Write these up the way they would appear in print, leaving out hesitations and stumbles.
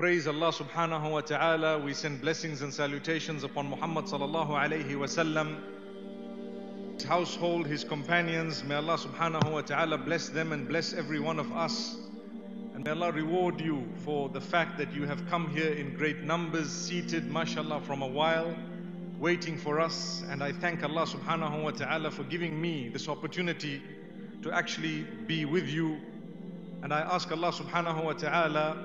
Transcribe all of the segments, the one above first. Praise Allah subhanahu wa ta'ala. We send blessings and salutations upon Muhammad sallallahu alayhi wa sallam, his household, his companions. May Allah subhanahu wa ta'ala bless them and bless every one of us. And may Allah reward you for the fact that you have come here in great numbers, seated, mashallah, from a while, waiting for us. And I thank Allah subhanahu wa ta'ala for giving me this opportunity to actually be with you. And I ask Allah subhanahu wa ta'ala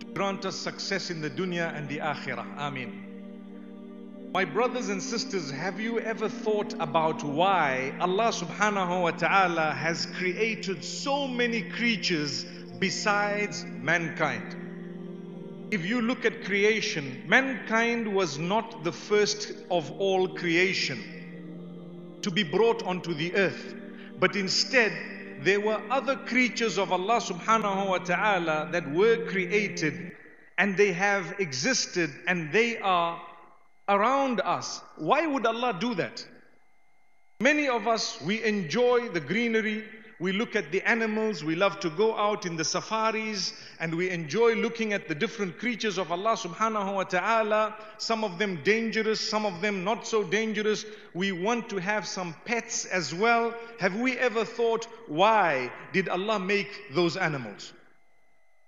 to grant us success in the dunya and the akhirah. Ameen. My brothers and sisters, have you ever thought about why Allah subhanahu wa ta'ala has created so many creatures besides mankind? If you look at creation, mankind was not the first of all creation to be brought onto the earth, but instead there were other creatures of Allah subhanahu wa ta'ala that were created, and they have existed, and they are around us. Why would Allah do that? Many of us, we enjoy the greenery, we look at the animals, we love to go out in the safaris, and we enjoy looking at the different creatures of Allah subhanahu wa ta'ala, some of them dangerous, some of them not so dangerous. We want to have some pets as well. Have we ever thought, why did Allah make those animals?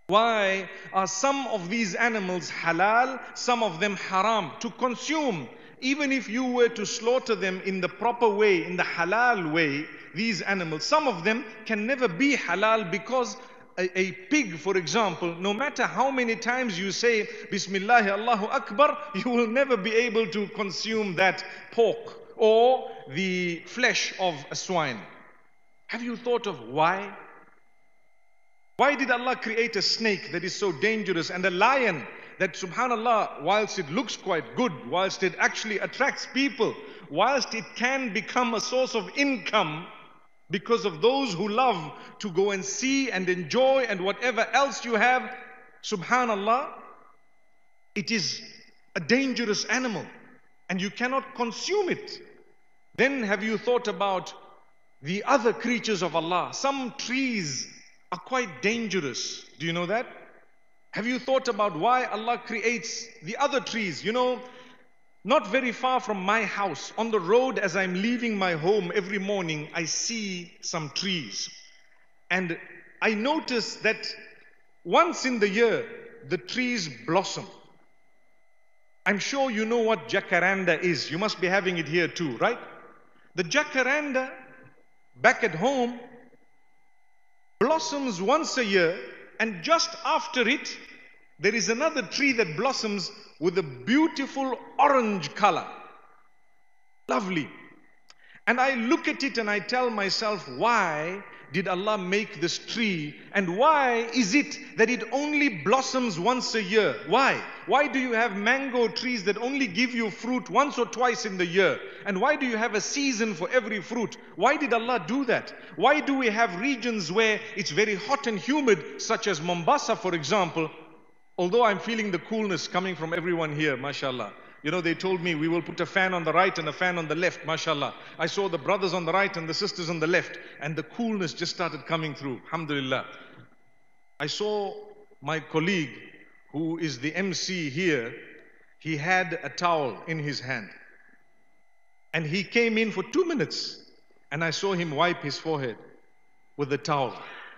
Why are some of these animals halal, some of them haram to consume? Even if you were to slaughter them in the proper way, in the halal way, these animals, some of them can never be halal, because a pig, for example, no matter how many times you say Bismillah, Allahu Akbar, you will never be able to consume that pork or the flesh of a swine. Have you thought of why? Why did Allah create a snake that is so dangerous, and a lion that, subhanallah, whilst it looks quite good, whilst it actually attracts people, whilst it can become a source of income because of those who love to go and see and enjoy and whatever else you have, subhanallah, it is a dangerous animal and you cannot consume it. Then have you thought about the other creatures of Allah? Some trees are quite dangerous. Do you know that? Have you thought about why Allah creates the other trees? You know, not very far from my house, on the road as I'm leaving my home every morning, I see some trees. And I notice that once in the year, the trees blossom. I'm sure you know what jacaranda is. You must be having it here too, right? The jacaranda, back at home, blossoms once a year. And just after it, there is another tree that blossoms with a beautiful orange color. Lovely. And I look at it and I tell myself, why did Allah make this tree? And why is it that it only blossoms once a year? Why? Why do you have mango trees that only give you fruit once or twice in the year? And why do you have a season for every fruit? Why did Allah do that? Why do we have regions where it's very hot and humid, such as Mombasa, for example? Although I'm feeling the coolness coming from everyone here, mashallah. You know, they told me we will put a fan on the right and a fan on the left, mashallah. I saw the brothers on the right and the sisters on the left, and the coolness just started coming through, alhamdulillah. I saw my colleague, who is the MC here, he had a towel in his hand. And he came in for 2 minutes, and I saw him wipe his forehead with the towel.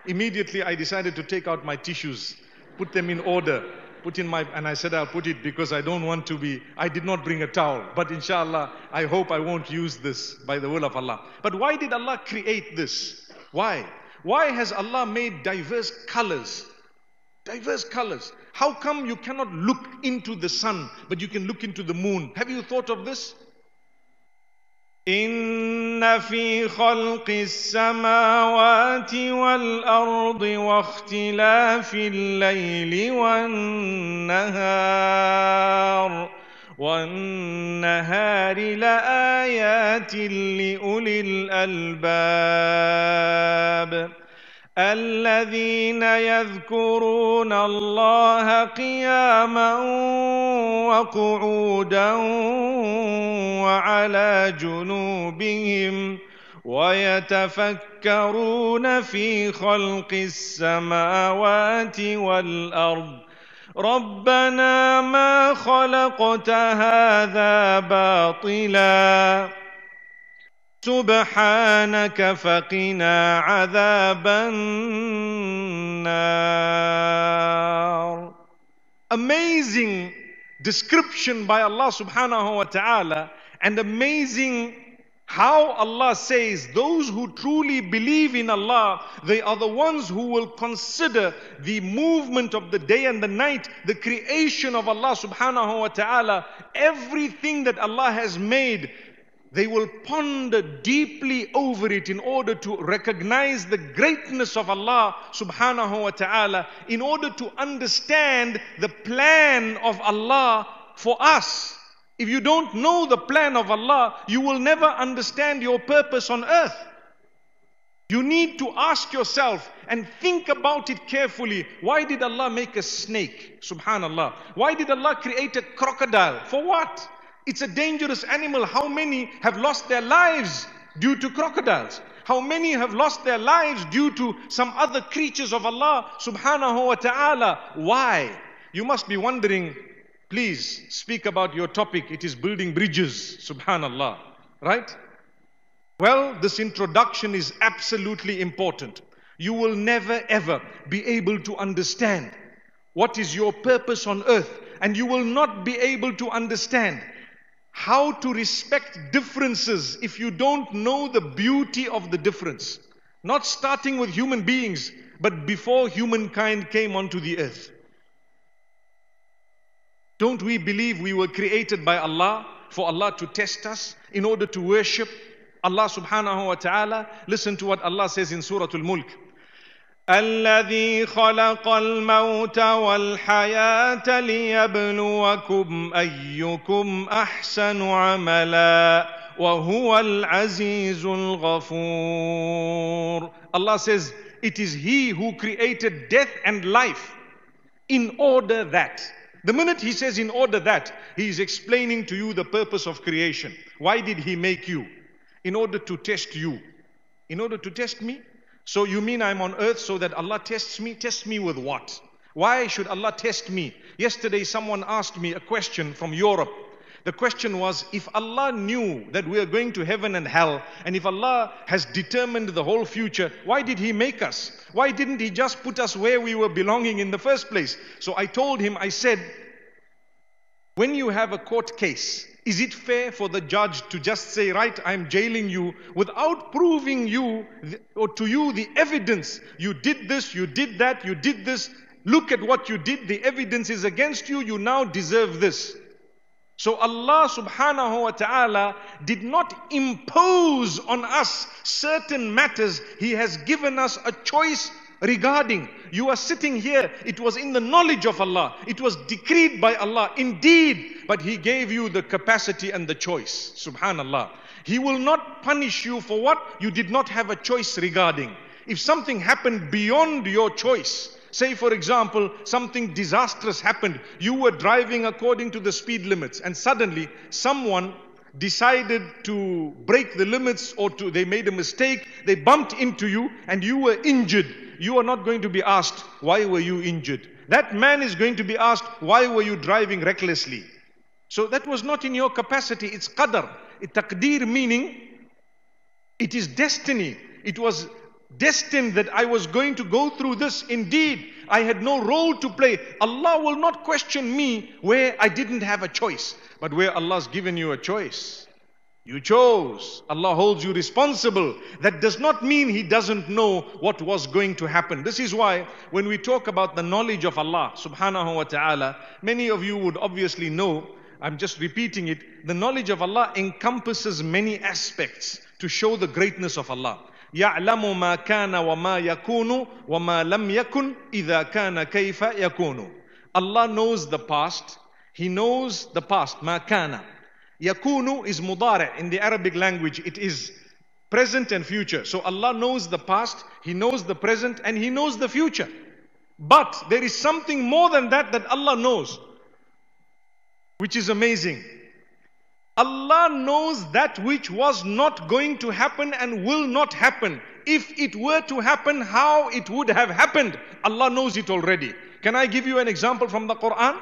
Immediately, I decided to take out my tissues, put them in order, put in my, and I said I'll put it because I don't want to be, I did not bring a towel, but inshallah, I hope I won't use this by the will of Allah. But why did Allah create this? Why? Why has Allah made diverse colors? Diverse colors. How come you cannot look into the sun, but you can look into the moon? Have you thought of this? إن في خلق السماوات والأرض واختلاف الليل والنهار لآيات لأولي الألباب الذين يذكرون الله قياما وقعودا وعلى جنوبهم ويتفكرون في خلق السماوات والأرض ربنا ما خلقت هذا باطلا سبحانك فقنا عذاب النار. Amazing description by Allah subhanahu wa ta'ala, and amazing how Allah says those who truly believe in Allah, they are the ones who will consider the movement of the day and the night, the creation of Allah subhanahu wa ta'ala, everything that Allah has made, they will ponder deeply over it in order to recognize the greatness of Allah subhanahu wa ta'ala, in order to understand the plan of Allah for us. If you don't know the plan of Allah, you will never understand your purpose on earth. You need to ask yourself and think about it carefully. Why did Allah make a snake? Subhanallah. Why did Allah create a crocodile? For what? It's a dangerous animal. How many have lost their lives due to crocodiles? How many have lost their lives due to some other creatures of Allah subhanahu wa ta'ala? Why? You must be wondering. Please speak about your topic. It is building bridges, subhanallah, right? Well, this introduction is absolutely important. You will never ever be able to understand what is your purpose on earth, and you will not be able to understand how to respect differences if you don't know the beauty of the difference. Not starting with human beings, but before humankind came onto the earth. Don't we believe we were created by Allah for Allah to test us in order to worship Allah subhanahu wa ta'ala? Listen to what Allah says in Surah Al-Mulk. الَّذِي خَلَقَ الْمَوْتَ وَالْحَيَاةَ لِيَبْلُوَكُمْ أَيُّكُمْ أَحْسَنُ عَمَلًا وَهُوَ الْعَزِيزُ الْغَفُورُ. Allah says, it is He who created death and life in order that. The minute he says in order that, he is explaining to you the purpose of creation. Why did he make you? In order to test you. In order to test me? So you mean I'm on earth so that Allah tests me? Test me with what? Why should Allah test me? Yesterday someone asked me a question from Europe. The question was, if Allah knew that we are going to heaven and hell, and if Allah has determined the whole future, why did He make us? Why didn't He just put us where we were belonging in the first place? So I told him, I said, when you have a court case, is it fair for the judge to just say, right, I'm jailing you without proving you or to you the evidence? You did this, you did that, you did this. Look at what you did. The evidence is against you. You now deserve this. So Allah subhanahu wa ta'ala did not impose on us certain matters. He has given us a choice regarding. You are sitting here. It was in the knowledge of Allah. It was decreed by Allah indeed. But He gave you the capacity and the choice. Subhanallah. He will not punish you for what you did not have a choice regarding. If something happened beyond your choice, say for example, something disastrous happened. You were driving according to the speed limits and suddenly someone decided to break the limits or they made a mistake. They bumped into you and you were injured. You are not going to be asked, why were you injured? That man is going to be asked, why were you driving recklessly? So that was not in your capacity. It's qadr. Taqdeer meaning it is destiny. It was destined that I was going to go through this. Indeed, I had no role to play. Allah will not question me where I didn't have a choice. But where Allah's given you a choice, you chose. Allah holds you responsible. That does not mean He doesn't know what was going to happen. This is why when we talk about the knowledge of Allah subhanahu wa ta'ala, many of you would obviously know, I'm just repeating it, the knowledge of Allah encompasses many aspects to show the greatness of Allah. يَعْلَمُ مَا كَانَ وَمَا يَكُونُ وَمَا لَمْ يَكُنْ إِذَا كَانَ كَيْفَ يَكُونُ. Allah knows the past. He knows the past. مَا كَانَ. يَكُونُ is mudari in the Arabic language. It is present and future. So Allah knows the past, He knows the present, and He knows the future. But there is something more than that that Allah knows, which is amazing. Allah knows that which was not going to happen and will not happen. If it were to happen, how it would have happened. Allah knows it already. Can I give you an example from the Quran?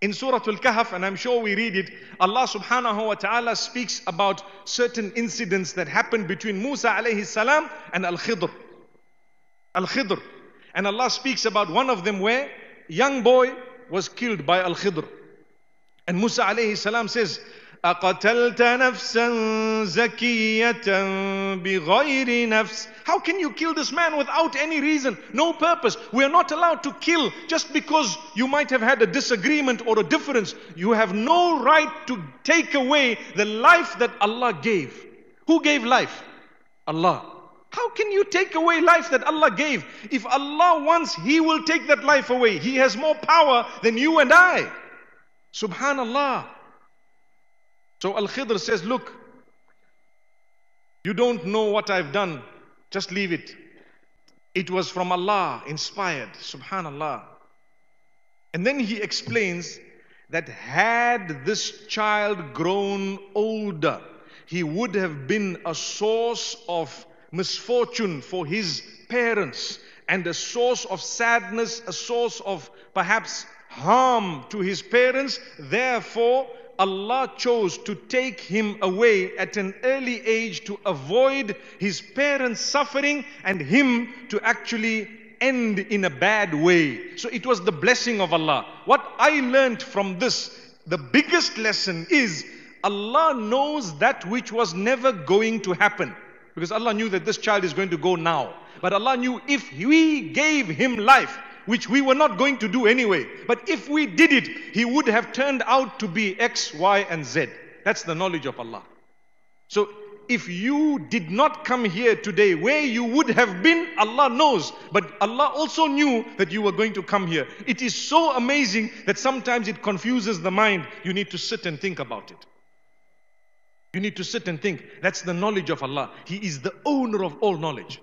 In Surah Al-Kahf, and I'm sure we read it, Allah subhanahu wa ta'ala speaks about certain incidents that happened between Musa alayhi salam and al-Khidr. Al-Khidr. And Allah speaks about one of them where a young boy was killed by al-Khidr. And Musa alayhi salam says, أَقَتَلْتَ نَفْسًا زَكِيَّةً بِغَيْرِ نَفْسٍ. How can you kill this man without any reason? No purpose. We are not allowed to kill just because you might have had a disagreement or a difference. You have no right to take away the life that Allah gave. Who gave life? Allah. How can you take away life that Allah gave? If Allah wants, He will take that life away. He has more power than you and I. Subhanallah. So al-Khidr says, look, you don't know what I've done, just leave it. It was from Allah inspired, subhanallah. And then he explains that had this child grown older, he would have been a source of misfortune for his parents and a source of sadness, a source of perhaps harm to his parents. Therefore, Allah chose to take him away at an early age to avoid his parents' suffering and him to actually end in a bad way. So it was the blessing of Allah. What I learned from this, the biggest lesson is Allah knows that which was never going to happen. Because Allah knew that this child is going to go now. But Allah knew if we gave him life, which we were not going to do anyway, but if we did it, he would have turned out to be X, Y, and Z. That's the knowledge of Allah. So if you did not come here today, where you would have been, Allah knows. But Allah also knew that you were going to come here. It is so amazing that sometimes it confuses the mind. You need to sit and think about it. You need to sit and think. That's the knowledge of Allah. He is the owner of all knowledge.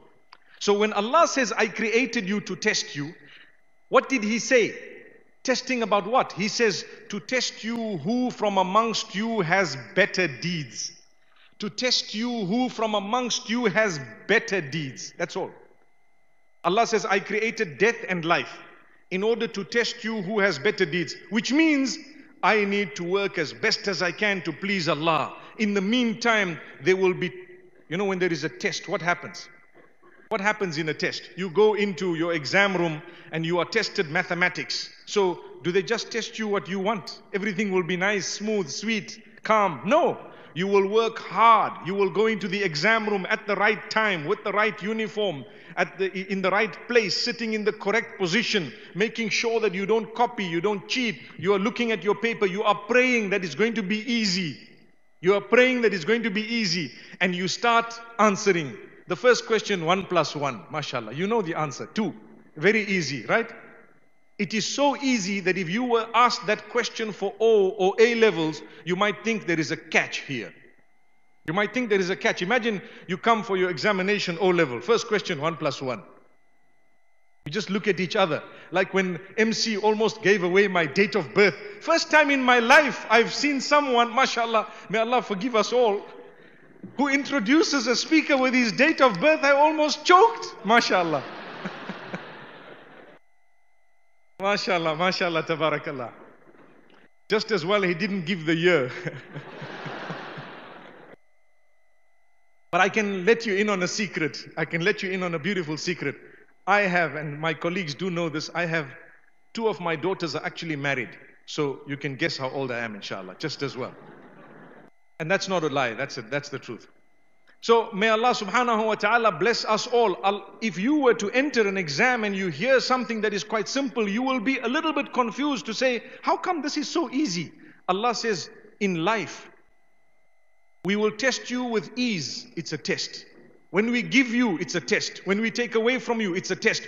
So when Allah says, I created you to test you, what did He say? Testing about what? He says, to test you who from amongst you has better deeds. To test you who from amongst you has better deeds. That's all. Allah says, I created death and life in order to test you who has better deeds. Which means, I need to work as best as I can to please Allah. In the meantime, there will be, you know, when there is a test, what happens? What happens in a test? You go into your exam room and you are tested mathematics. So do they just test you what you want? Everything will be nice, smooth, sweet, calm. No, you will work hard. You will go into the exam room at the right time, with the right uniform, in the right place, sitting in the correct position, making sure that you don't copy, you don't cheat. You are looking at your paper. You are praying that it's going to be easy. You are praying that it's going to be easy. And you start answering. The first question, 1 + 1, mashallah. You know the answer, 2. Very easy, right? It is so easy that if you were asked that question for O or A levels, you might think there is a catch here. You might think there is a catch. Imagine you come for your examination O level. First question, 1 + 1. We just look at each other. Like when MC almost gave away my date of birth. First time in my life I've seen someone, mashallah, may Allah forgive us all, who introduces a speaker with his date of birth. I almost choked. Mashallah. Mashallah, mashallah, tabarakallah. Just as well he didn't give the year. But I can let you in on a secret. I can let you in on a beautiful secret. I have, and my colleagues do know this, I have 2 of my daughters are actually married. So you can guess how old I am, inshallah, just as well. And that's not a lie, that's the truth. So may Allah subhanahu wa ta'ala bless us all. If you were to enter an exam and you hear something that is quite simple, you will be a little bit confused to say, how come this is so easy? Allah says, in life, we will test you with ease, it's a test. When we give you, it's a test. When we take away from you, it's a test.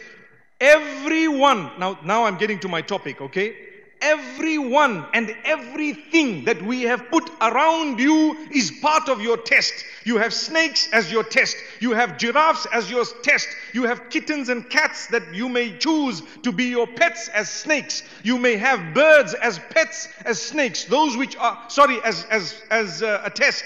Everyone, now I'm getting to my topic, okay? Everyone and everything that we have put around you is part of your test. You have snakes as your test. You have giraffes as your test. You have kittens and cats that you may choose to be your pets as snakes. You may have birds as pets as snakes. Those which are, as a test.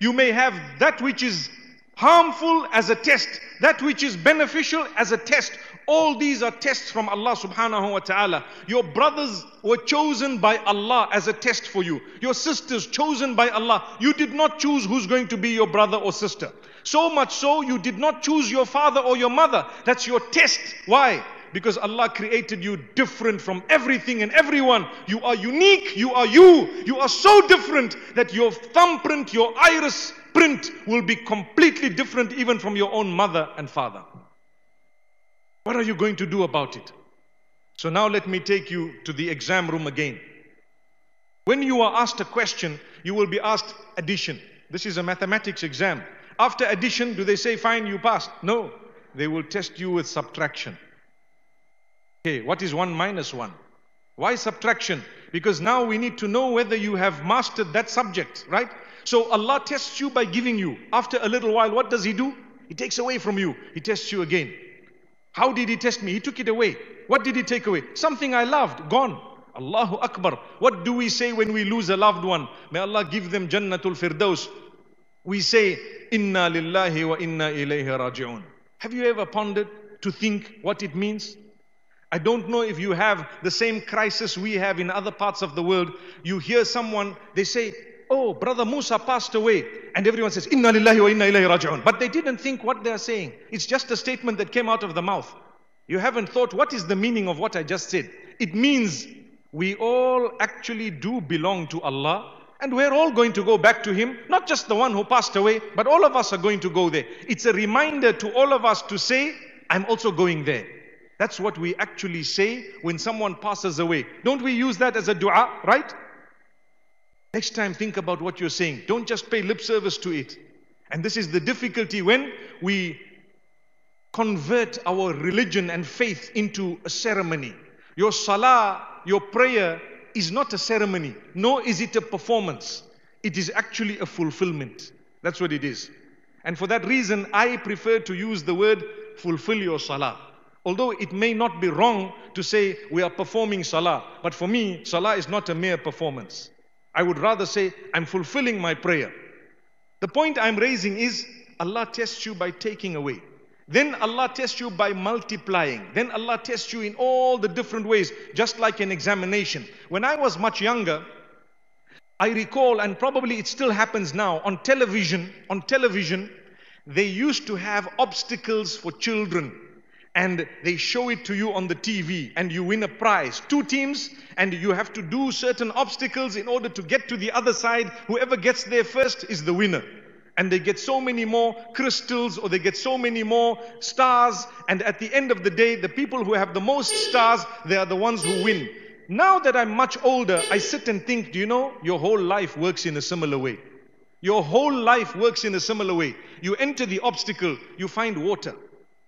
You may have that which is harmful as a test. That which is beneficial as a test. All these are tests from Allah subhanahu wa ta'ala. Your brothers were chosen by Allah as a test for you. Your sisters chosen by Allah. You did not choose who's going to be your brother or sister. So much so, you did not choose your father or your mother. That's your test. Why? Because Allah created you different from everything and everyone. You are unique. You are you. You are so different that your thumbprint, your iris print will be completely different even from your own mother and father. What are you going to do about it? So now let me take you to the exam room again. When you are asked a question, you will be asked addition. This is a mathematics exam. After addition, do they say, fine, you passed? No, they will test you with subtraction. Okay, what is 1 minus 1? Why subtraction? Because now we need to know whether you have mastered that subject, right? So Allah tests you by giving you. After a little while, what does He do? He takes away from you. He tests you again. How did He test me? He took it away. What did He take away? Something I loved, gone. Allahu Akbar. What do we say when we lose a loved one? May Allah give them Jannatul Firdaus. We say, Inna lillahi wa inna ilayhi raji'un. Have you ever pondered to think what it means? I don't know if you have the same crisis we have in other parts of the world. You hear someone, they say, oh, brother Musa passed away. And everyone says, Inna lillahi wa inna ilayhi raji'un. But they didn't think what they are saying. It's just a statement that came out of the mouth. You haven't thought, what is the meaning of what I just said? It means we all actually do belong to Allah. And we're all going to go back to Him. Not just the one who passed away, but all of us are going to go there. It's a reminder to all of us to say, I'm also going there. That's what we actually say when someone passes away. Don't we use that as a dua, right? Next time, think about what you're saying. Don't just pay lip service to it. And this is the difficulty when we convert our religion and faith into a ceremony. Your salah, your prayer is not a ceremony, nor is it a performance. It is actually a fulfillment. That's what it is. And for that reason, I prefer to use the word fulfill your salah. Although it may not be wrong to say we are performing salah, but for me, salah is not a mere performance. I would rather say I'm fulfilling my prayer. The point I'm raising is Allah tests you by taking away. Then Allah tests you by multiplying. Then Allah tests you in all the different ways, just like an examination. When I was much younger, I recall, and probably it still happens now, on television, they used to have obstacles for children. And they show it to you on the TV and you win a prize. 2 teams, and you have to do certain obstacles in order to get to the other side. Whoever gets there first is the winner. And they get so many more crystals, or they get so many more stars. And at the end of the day, the people who have the most stars, they are the ones who win. Now that I'm much older, I sit and think, do you know, your whole life works in a similar way. Your whole life works in a similar way. You enter the obstacle, you find water.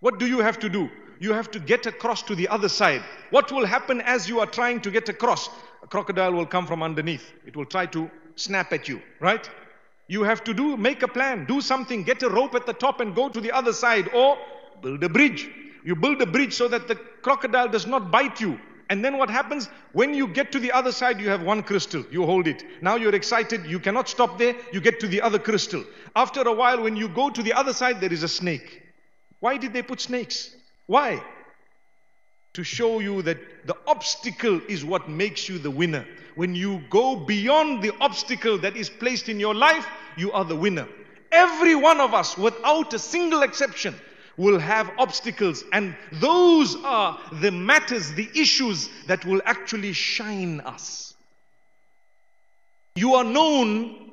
What do you have to do? You have to get across to the other side. What will happen as you are trying to get across? A crocodile will come from underneath. It will try to snap at you, right? You have to make a plan, do something, get a rope at the top and go to the other side, or build a bridge. You build a bridge so that the crocodile does not bite you. And then what happens? When you get to the other side, you have 1 crystal. You hold it. Now you're excited. You cannot stop there. You get to the other crystal. After a while, when you go to the other side, there is a snake. Why did they put snakes? Why? To show you that the obstacle is what makes you the winner. When you go beyond the obstacle that is placed in your life, you are the winner. Every one of us, without a single exception, will have obstacles. And those are the matters, the issues that will actually shine us. You are known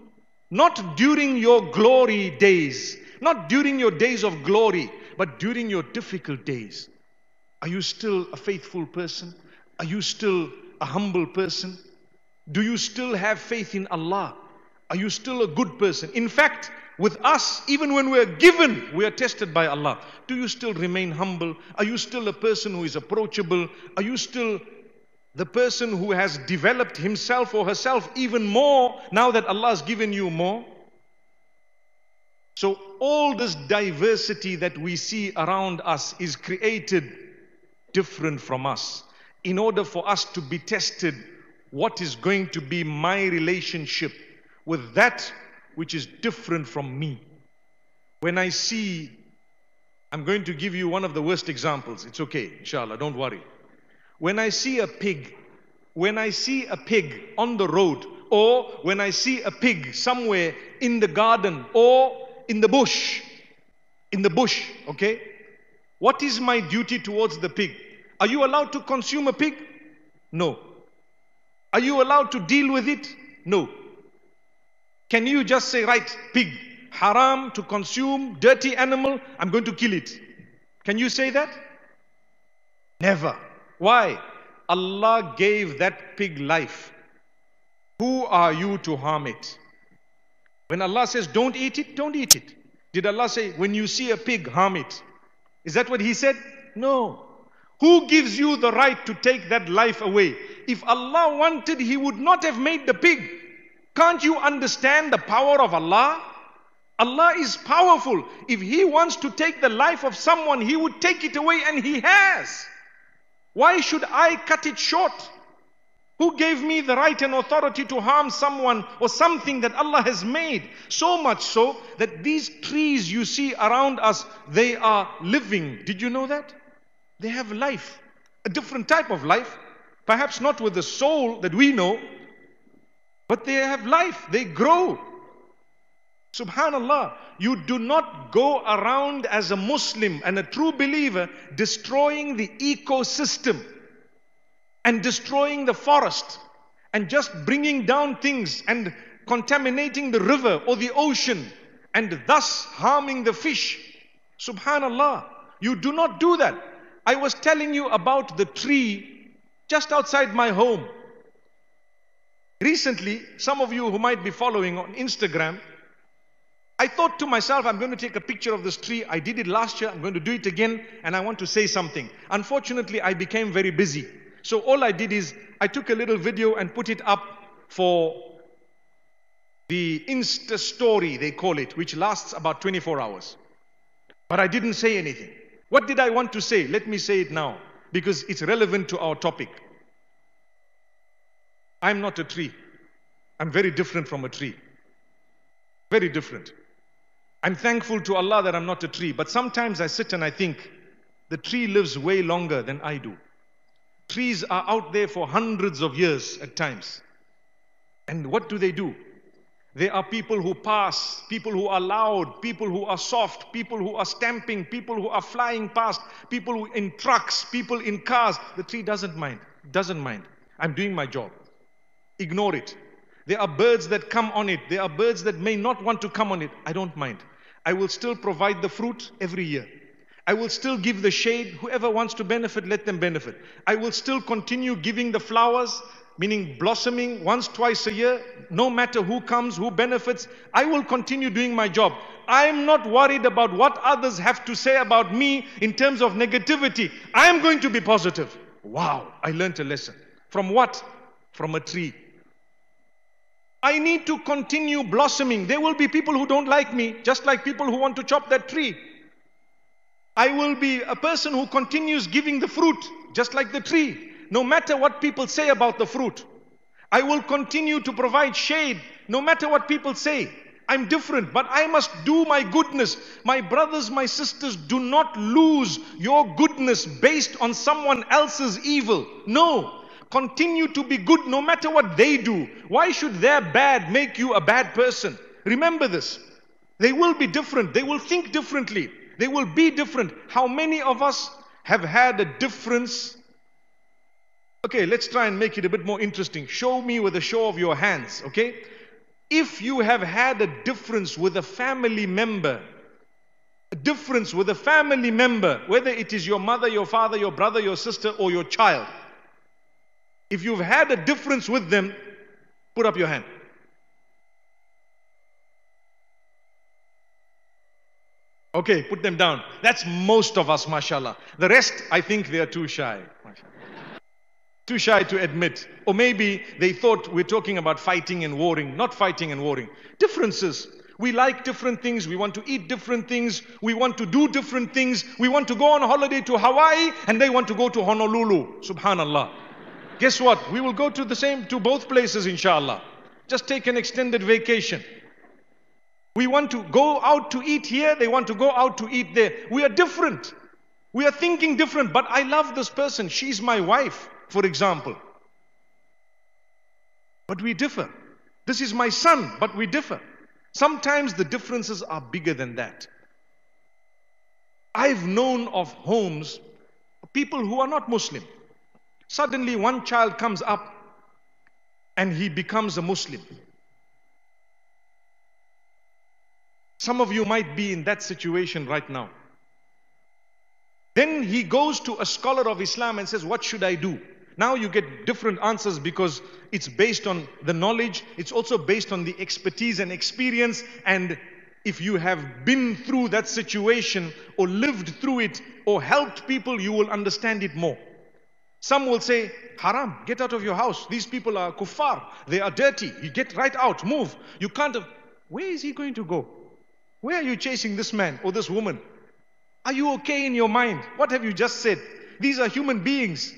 not during your glory days, not during your days of glory, but during your difficult days. Are you still a faithful person? Are you still a humble person? Do you still have faith in Allah? Are you still a good person? In fact, with us, even when we are given, we are tested by Allah. Do you still remain humble? Are you still a person who is approachable? Are you still the person who has developed himself or herself even more now that Allah has given you more? So all this diversity that we see around us is created different from us in order for us to be tested. What is going to be my relationship with that which is different from me? When I see I'm going to give you one of the worst examples. It's okay, inshallah, don't worry. When I see a pig on the road, or when I see a pig somewhere in the garden or in the bush, okay? What is my duty towards the pig? Are you allowed to consume a pig? No. Are you allowed to deal with it? No. Can you just say, right, pig, haram to consume, dirty animal, I'm going to kill it? Can you say that? Never. Why? Allah gave that pig life. Who are you to harm it? When Allah says don't eat it, don't eat it. Did Allah say when you see a pig, harm it? Is that what He said? No. Who gives you the right to take that life away? If Allah wanted, He would not have made the pig. Can't you understand the power of Allah? Allah is powerful. If He wants to take the life of someone, He would take it away, and He has. Why should I cut it short? Who gave me the right and authority to harm someone or something that Allah has made? So much so that these trees you see around us, they are living. Did you know that? They have life, a different type of life. Perhaps not with the soul that we know, but they have life, they grow. Subhanallah, you do not go around as a Muslim and a true believer destroying the ecosystem and destroying the forest and just bringing down things and contaminating the river or the ocean and thus harming the fish. Subhanallah, you do not do that. I was telling you about the tree just outside my home. Recently, some of you who might be following on Instagram, I thought to myself, I'm going to take a picture of this tree. I did it last year. I'm going to do it again. And I want to say something. Unfortunately, I became very busy. So all I did is I took a little video and put it up for the Insta story, they call it, which lasts about 24 hours. But I didn't say anything. What did I want to say? Let me say it now, because it's relevant to our topic. I'm not a tree. I'm very different from a tree. Very different. I'm thankful to Allah that I'm not a tree, but sometimes I sit and I think, the tree lives way longer than I do. Trees are out there for hundreds of years at times. And what do? There are people who pass, people who are loud, people who are soft, people who are stamping, people who are flying past, people who in trucks, people in cars. The tree doesn't mind. I'm doing my job. Ignore it. There are birds that come on it. There are birds that may not want to come on it. I don't mind. I will still provide the fruit every year. I will still give the shade. Whoever wants to benefit, let them benefit. I will still continue giving the flowers, meaning blossoming once, twice a year. No matter who comes, who benefits, I will continue doing my job. I'm not worried about what others have to say about me in terms of negativity. I'm going to be positive. Wow, I learned a lesson. From what? From a tree. I need to continue blossoming. There will be people who don't like me, just like people who want to chop that tree. I will be a person who continues giving the fruit, just like the tree, no matter what people say about the fruit. I will continue to provide shade, no matter what people say. I'm different, but I must do my goodness. My brothers, my sisters, do not lose your goodness based on someone else's evil. No. Continue to be good no matter what they do. Why should their bad make you a bad person? Remember this. They will be different. They will think differently. They will be different. How many of us have had a difference? Okay, let's try and make it a bit more interesting. Show me with a show of your hands, okay? If you have had a difference with a family member, whether it is your mother, your father, your brother, your sister, or your child, if you've had a difference with them, put up your hand. Okay, put them down. That's most of us, mashallah. The rest, I think they are too shy. Too shy to admit. Or maybe they thought we're talking about fighting and warring. Not fighting and warring. Differences. We like different things. We want to eat different things. We want to do different things. We want to go on holiday to Hawaii and they want to go to Honolulu. Subhanallah. Guess what? We will go to both places, inshallah. Just take an extended vacation. We want to go out to eat here, they want to go out to eat there. We are different. We are thinking different, but I love this person. She's my wife, for example. But we differ. This is my son, but we differ. Sometimes the differences are bigger than that. I've known of homes, people who are not Muslim. Suddenly one child comes up and he becomes a Muslim. Some of you might be in that situation right now. Then he goes to a scholar of Islam and says, what should I do? Now you get different answers because it's based on the knowledge. It's also based on the expertise and experience. And if you have been through that situation or lived through it or helped people, you will understand it more. Some will say, haram, get out of your house. These people are kuffar. They are dirty. You get right out, move. You can't have... Where is he going to go? Where are you chasing this man or this woman? Are you okay in your mind? What have you just said? These are human beings.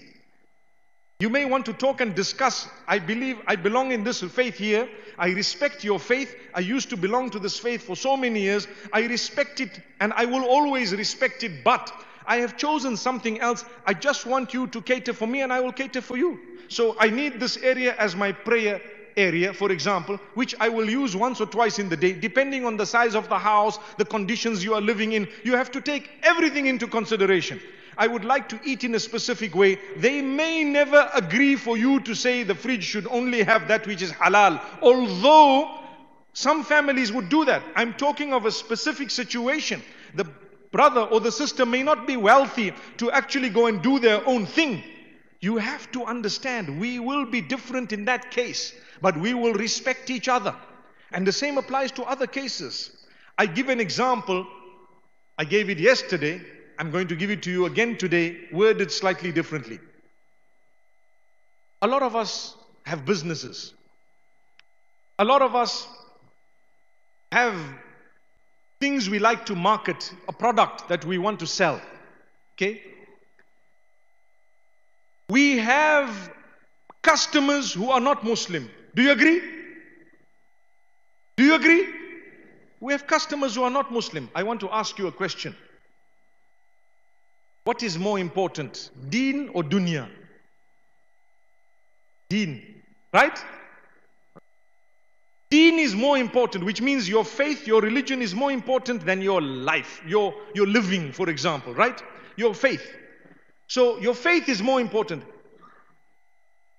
You may want to talk and discuss. I believe I belong in this faith here. I respect your faith. I used to belong to this faith for so many years. I respect it and I will always respect it, but I have chosen something else. I just want you to cater for me and I will cater for you. So I need this area as my prayer area, for example, which I will use once or twice in the day, depending on the size of the house, the conditions you are living in. You have to take everything into consideration. I would like to eat in a specific way. They may never agree for you to say the fridge should only have that which is halal, although some families would do that. I'm talking of a specific situation. The brother or the sister may not be wealthy to actually go and do their own thing. You have to understand, we will be different in that case, but we will respect each other. And the same applies to other cases. I give an example. I gave it yesterday. I'm going to give it to you again today, worded slightly differently. A lot of us have businesses. A lot of us have things we like to market, a product that we want to sell. Okay? We have customers who are not Muslim. Do you agree? Do you agree? We have customers who are not Muslim. I want to ask you a question. What is more important, Deen or Dunya? Deen, right? Deen is more important, which means your faith, your religion is more important than your life, your living, for example, right? Your faith. So your faith is more important.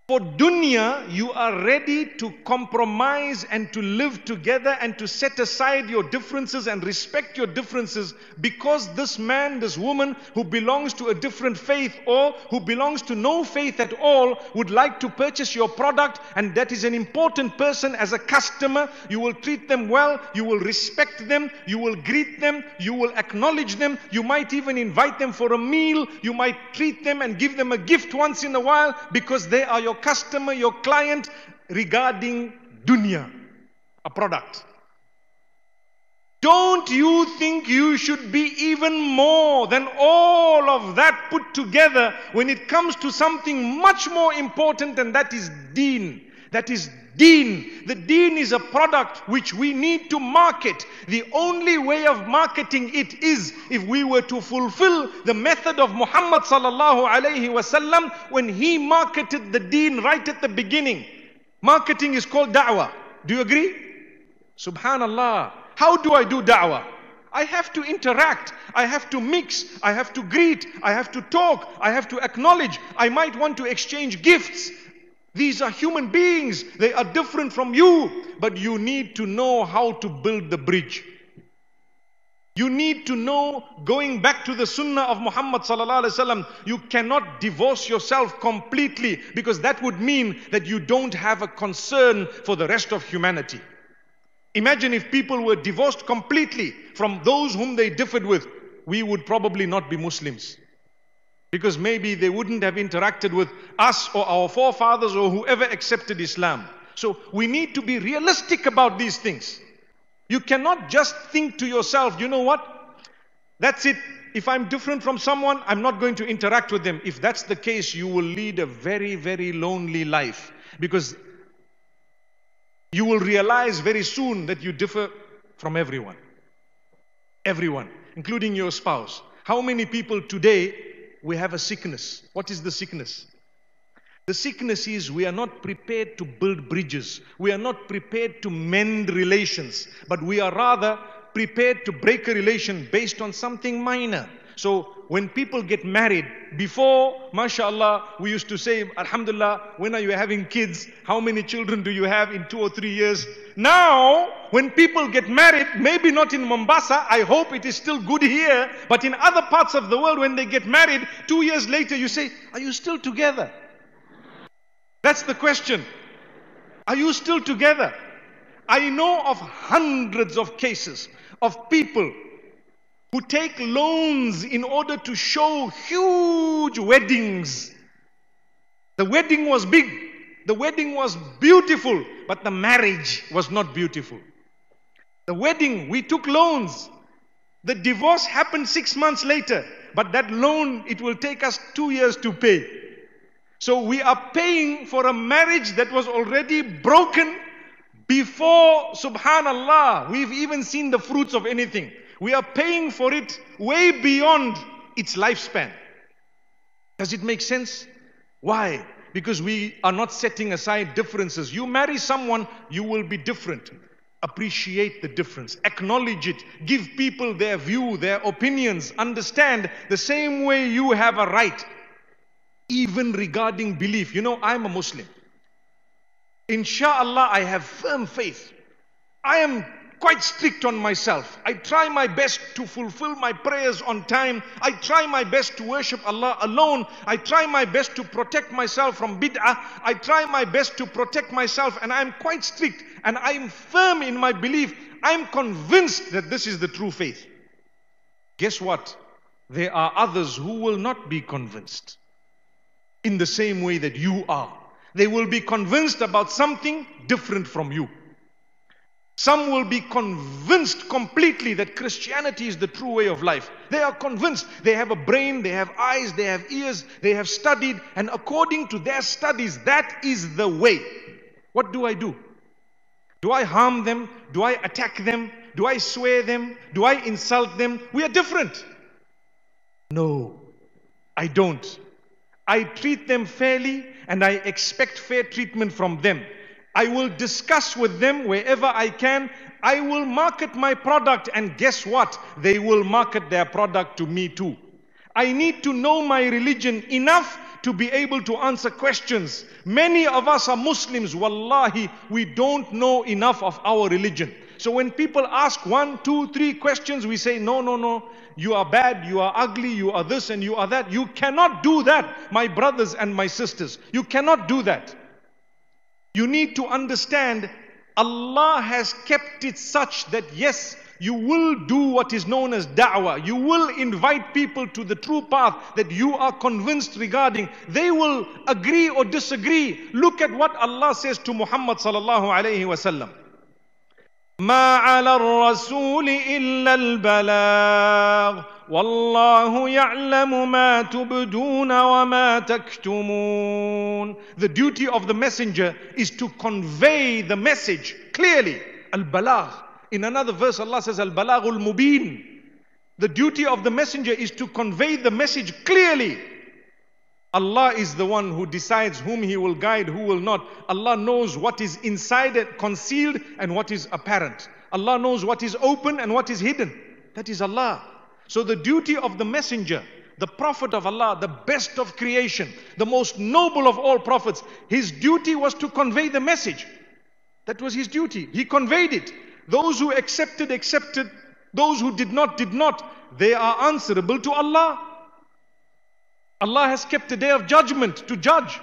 For Dunya, you are ready to compromise and to live together and to set aside your differences and respect your differences because this man, this woman who belongs to a different faith or who belongs to no faith at all would like to purchase your product, and that is an important person as a customer. You will treat them well, you will respect them, you will greet them, you will acknowledge them, you might even invite them for a meal, you might treat them and give them a gift once in a while because they are your customer, your client. Regarding dunya, a product, don't you think you should be even more than all of that put together when it comes to something much more important, and that is deen? That is deen. The deen is a product which we need to market. The only way of marketing it is if we were to fulfill the method of Muhammad sallallahu alayhi wasallam when he marketed the deen right at the beginning. Marketing is called da'wah. Do you agree? Subhanallah. How do I do da'wah? I have to interact, I have to mix, I have to greet, I have to talk, I have to acknowledge, I might want to exchange gifts. These are human beings. They are different from you, but you need to know how to build the bridge. You need to know, going back to the sunnah of Muhammad sallallahu alaihi wasallam, you cannot divorce yourself completely because that would mean that you don't have a concern for the rest of humanity. Imagine if people were divorced completely from those whom they differed with. We would probably not be Muslims. Because maybe they wouldn't have interacted with us or our forefathers or whoever accepted Islam. So we need to be realistic about these things. You cannot just think to yourself, you know what? That's it. If I'm different from someone, I'm not going to interact with them. If that's the case, you will lead a very, very lonely life. Because you will realize very soon that you differ from everyone. Everyone, including your spouse. How many people today, we have a sickness? What is the sickness? The sickness is we are not prepared to build bridges. We are not prepared to mend relations. But we are rather prepared to break a relation based on something minor. So when people get married, before, mashallah, we used to say, alhamdulillah, when are you having kids? How many children do you have in 2 or 3 years? Now, when people get married, maybe not in Mombasa, I hope it is still good here, but in other parts of the world, when they get married, 2 years later, you say, are you still together? That's the question. Are you still together? I know of hundreds of cases of people who take loans in order to show huge weddings. The wedding was big, the wedding was beautiful, but the marriage was not beautiful. The wedding, we took loans. The divorce happened 6 months later, but that loan, it will take us 2 years to pay. So we are paying for a marriage that was already broken. Before, subhanallah, we've even seen the fruits of anything. We are paying for it way beyond its lifespan. Does it make sense? Why? Because we are not setting aside differences. You marry someone, you will be different. Appreciate the difference, acknowledge it, give people their view, their opinions, understand the same way you have a right, even regarding belief. You know, I'm a Muslim. Inshallah, I have firm faith. I am quite strict on myself. I try my best to fulfill my prayers on time. I try my best to worship Allah alone. I try my best to protect myself from bid'ah. I try my best to protect myself, and I'm quite strict and I'm firm in my belief. I'm convinced that this is the true faith. Guess what? There are others who will not be convinced in the same way that you are. They will be convinced about something different from you. Some will be convinced completely that Christianity is the true way of life. They are convinced. They have a brain, they have eyes, they have ears, they have studied, and according to their studies, that is the way. What do? Do I harm them? Do I attack them? Do I swear them? Do I insult them? We are different. No, I don't. I treat them fairly, and I expect fair treatment from them. I will discuss with them wherever I can. I will market my product, and guess what? They will market their product to me too. I need to know my religion enough to be able to answer questions. Many of us are Muslims. Wallahi, we don't know enough of our religion. So when people ask 1, 2, 3 questions, we say, no. You are bad, you are ugly, you are this and you are that. You cannot do that, my brothers and my sisters. You cannot do that. You need to understand Allah has kept it such that yes, you will do what is known as da'wah. You will invite people to the true path that you are convinced regarding. They will agree or disagree. Look at what Allah says to Muhammad sallallahu alayhi wa sallam. ما على الرسول إلا البلاغ والله يعلم ما تبدون وما تكتمون. The duty of the messenger is to convey the message clearly. Al-balagh. In another verse Allah says al-balagh al-mubin. The duty of the messenger is to convey the message clearly. Allah is the one who decides whom He will guide, who will not. Allah knows what is inside and concealed and what is apparent. Allah knows what is open and what is hidden. That is Allah. So the duty of the messenger, the prophet of Allah, the best of creation, the most noble of all prophets, his duty was to convey the message. That was his duty. He conveyed it. Those who accepted, accepted. Those who did not. They are answerable to Allah. Allah has kept a day of judgment to judge.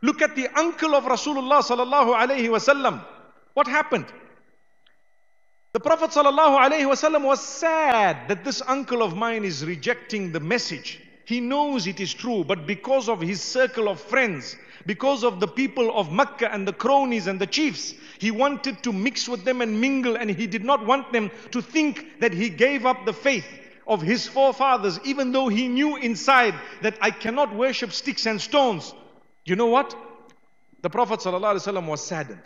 Look at the uncle of Rasulullah sallallahu alayhi wasallam. What happened? The Prophet sallallahu alayhi wasallam was sad that this uncle of mine is rejecting the message. He knows it is true, but because of his circle of friends, because of the people of Mecca and the cronies and the chiefs, he wanted to mix with them and mingle, and he did not want them to think that he gave up the faith of his forefathers, even though he knew inside that I cannot worship sticks and stones. You know what? The Prophet ﷺ was saddened.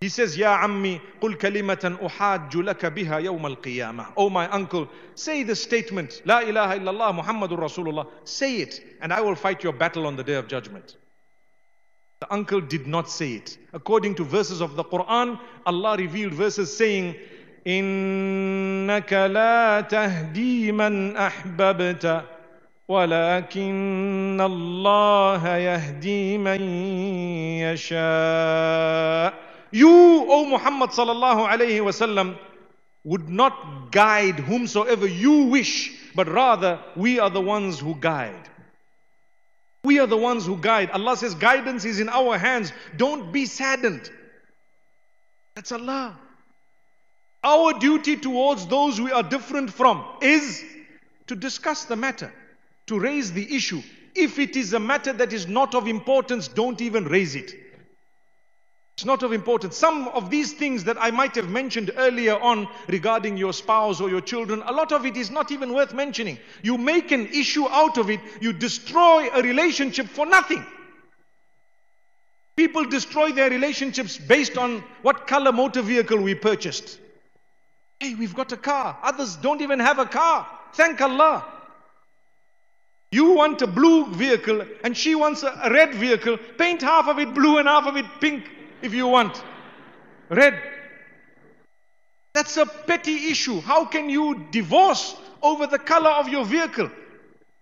He says, Ya Ammi, qul kalimatan uhajju laka biha yawm al-qiyamah. Oh my uncle, say the statement, La ilaha illallah Muhammadur Rasulullah. Say it, and I will fight your battle on the day of judgment. The uncle did not say it. According to verses of the Quran, Allah revealed verses saying, Innaka la tahdi man ahbabta, walakinna Allah yahdi man yasha. You, O Muhammad sallallahu alayhi wasallam, would not guide whomsoever you wish, but rather we are the ones who guide. We are the ones who guide. Allah says guidance is in our hands. Don't be saddened. That's Allah. Our duty towards those we are different from is to discuss the matter, to raise the issue. If it is a matter that is not of importance, don't even raise it. It's not of importance. Some of these things that I might have mentioned earlier on regarding your spouse or your children, a lot of it is not even worth mentioning. You make an issue out of it. You destroy a relationship for nothing. People destroy their relationships based on what color motor vehicle we purchased. Hey, we've got a car. Others don't even have a car. Thank Allah. You want a blue vehicle and she wants a red vehicle. Paint half of it blue and half of it pink. If you want red, that's a petty issue. How can you divorce over the color of your vehicle?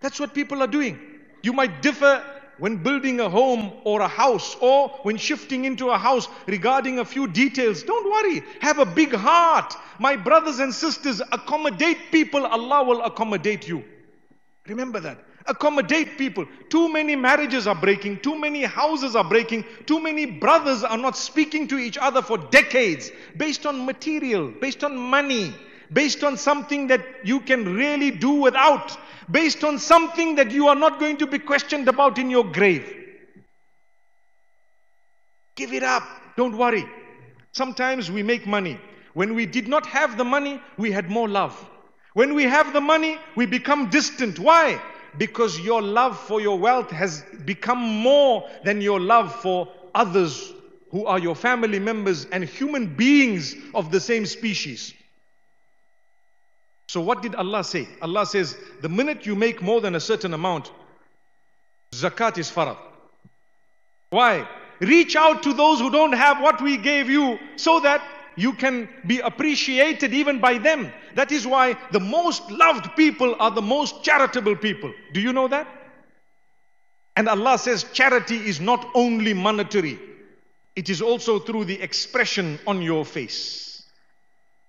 That's what people are doing. You might differ when building a home or a house or when shifting into a house regarding a few details. Don't worry. Have a big heart. My brothers and sisters, accommodate people. Allah will accommodate you. Remember that. Accommodate people. Too many marriages are breaking. Too many houses are breaking. Too many brothers are not speaking to each other for decades based on material, based on money, based on something that you can really do without, based on something that you are not going to be questioned about in your grave. Give it up. Don't worry. Sometimes we make money. When we did not have the money, we had more love. When we have the money, we become distant. Why? Because your love for your wealth has become more than your love for others who are your family members and human beings of the same species. So what did Allah say? Allah says, the minute you make more than a certain amount, zakat is farad. Why? Reach out to those who don't have what we gave you so that you can be appreciated even by them. That is why the most loved people are the most charitable people. Do you know that? And Allah says charity is not only monetary. It is also through the expression on your face.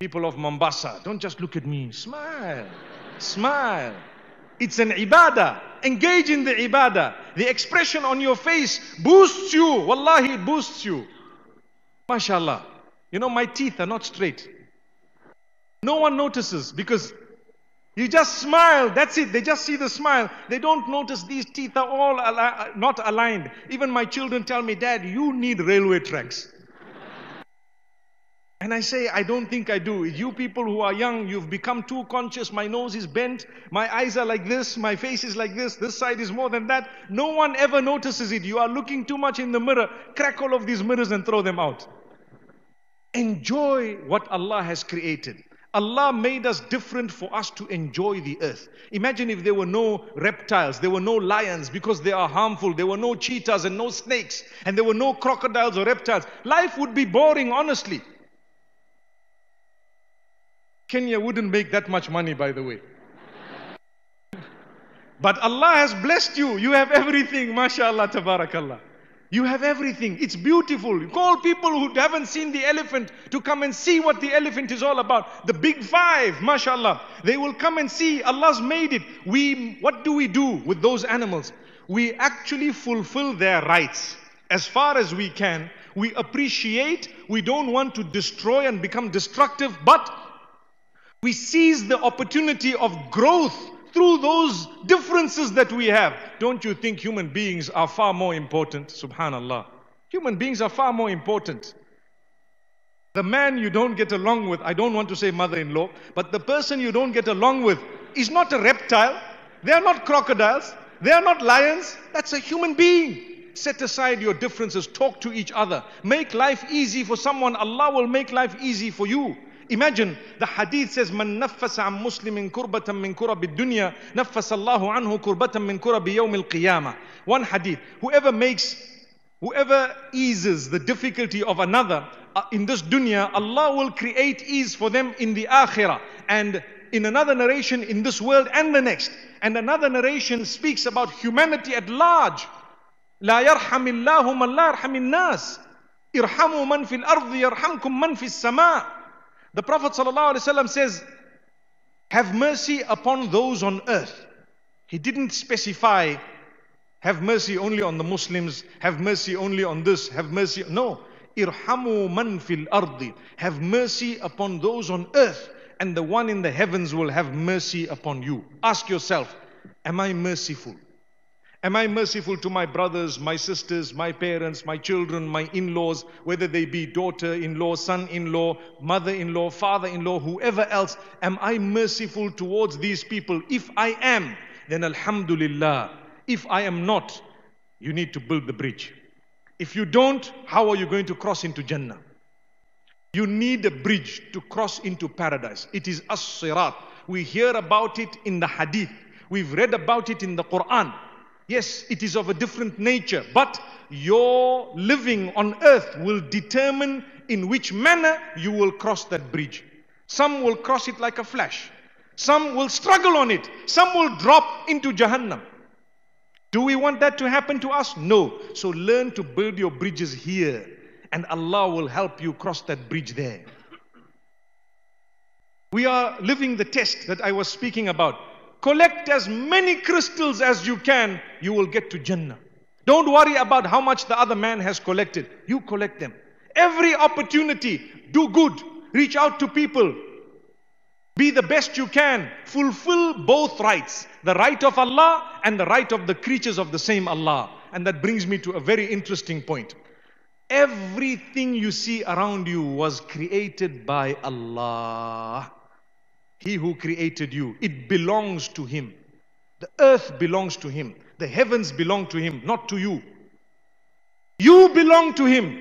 People of Mombasa, don't just look at me. Smile. Smile. It's an ibadah. Engage in the ibadah. The expression on your face boosts you. Wallahi, it boosts you. Mashallah. You know, my teeth are not straight. No one notices because you just smile. That's it. They just see the smile. They don't notice these teeth are all not aligned. Even my children tell me, Dad, you need railway tracks. And I say, I don't think I do. You people who are young, you've become too conscious. My nose is bent. My eyes are like this. My face is like this. This side is more than that. No one ever notices it. You are looking too much in the mirror. Crack all of these mirrors and throw them out. Enjoy what Allah has created. Allah made us different for us to enjoy the earth. Imagine if there were no reptiles, there were no lions because they are harmful, there were no cheetahs and no snakes, and there were no crocodiles or reptiles. Life would be boring, honestly. Kenya wouldn't make that much money, by the way. But Allah has blessed you. You have everything. Mashallah, Tabarakallah. You have everything. It's beautiful. You call people who haven't seen the elephant to come and see what the elephant is all about. The big five, mashallah. They will come and see. Allah's made it. What do we do with those animals? We actually fulfill their rights as far as we can. We appreciate. We don't want to destroy and become destructive, but we seize the opportunity of growth through those differences that we have. Don't you think human beings are far more important? Subhanallah. Human beings are far more important. The man you don't get along with, I don't want to say mother-in-law, but the person you don't get along with is not a reptile. They are not crocodiles. They are not lions. That's a human being. Set aside your differences, talk to each other. Make life easy for someone, Allah will make life easy for you. Imagine, the hadith says, مَنْ نَفَّسَ عَنْ مُسْلِمٍ كُرْبَةً مِنْ كُرَبِ الدُّنْيَا نَفَّسَ اللَّهُ عَنْهُ كُرْبَةً مِنْ كُرَبِ يَوْمِ الْقِيَامَةِ. One hadith, whoever eases the difficulty of another in this dunya, Allah will create ease for them in the akhirah. And in another narration, in this world and the next. And another narration speaks about humanity at large. لا يرحم الله من لا يرحم الناس ارحموا من في الأرض يرحمكم من في السماء. The Prophet ﷺ says, have mercy upon those on earth. He didn't specify, have mercy only on the Muslims, have mercy only on this, have mercy. No. Irhamu man fil ardi. Have mercy upon those on earth, and the one in the heavens will have mercy upon you. Ask yourself, am I merciful? Am I merciful to my brothers, my sisters, my parents, my children, my in-laws, whether they be daughter-in-law, son-in-law, mother-in-law, father-in-law, whoever else? Am I merciful towards these people? If I am, then Alhamdulillah. If I am not, you need to build the bridge. If you don't, how are you going to cross into Jannah? You need a bridge to cross into paradise. It is as-sirat. We hear about it in the hadith. We've read about it in the Quran. Yes, it is of a different nature, but your living on earth will determine in which manner you will cross that bridge. Some will cross it like a flash. Some will struggle on it. Some will drop into Jahannam. Do we want that to happen to us? No. So learn to build your bridges here, and Allah will help you cross that bridge there. We are living the test that I was speaking about. Collect as many crystals as you can, you will get to Jannah. Don't worry about how much the other man has collected. You collect them. Every opportunity, do good. Reach out to people. Be the best you can. Fulfill both rights. The right of Allah and the right of the creatures of the same Allah. And that brings me to a very interesting point. Everything you see around you was created by Allah. He who created you, it belongs to Him. The earth belongs to Him. The heavens belong to Him, not to you. You belong to Him.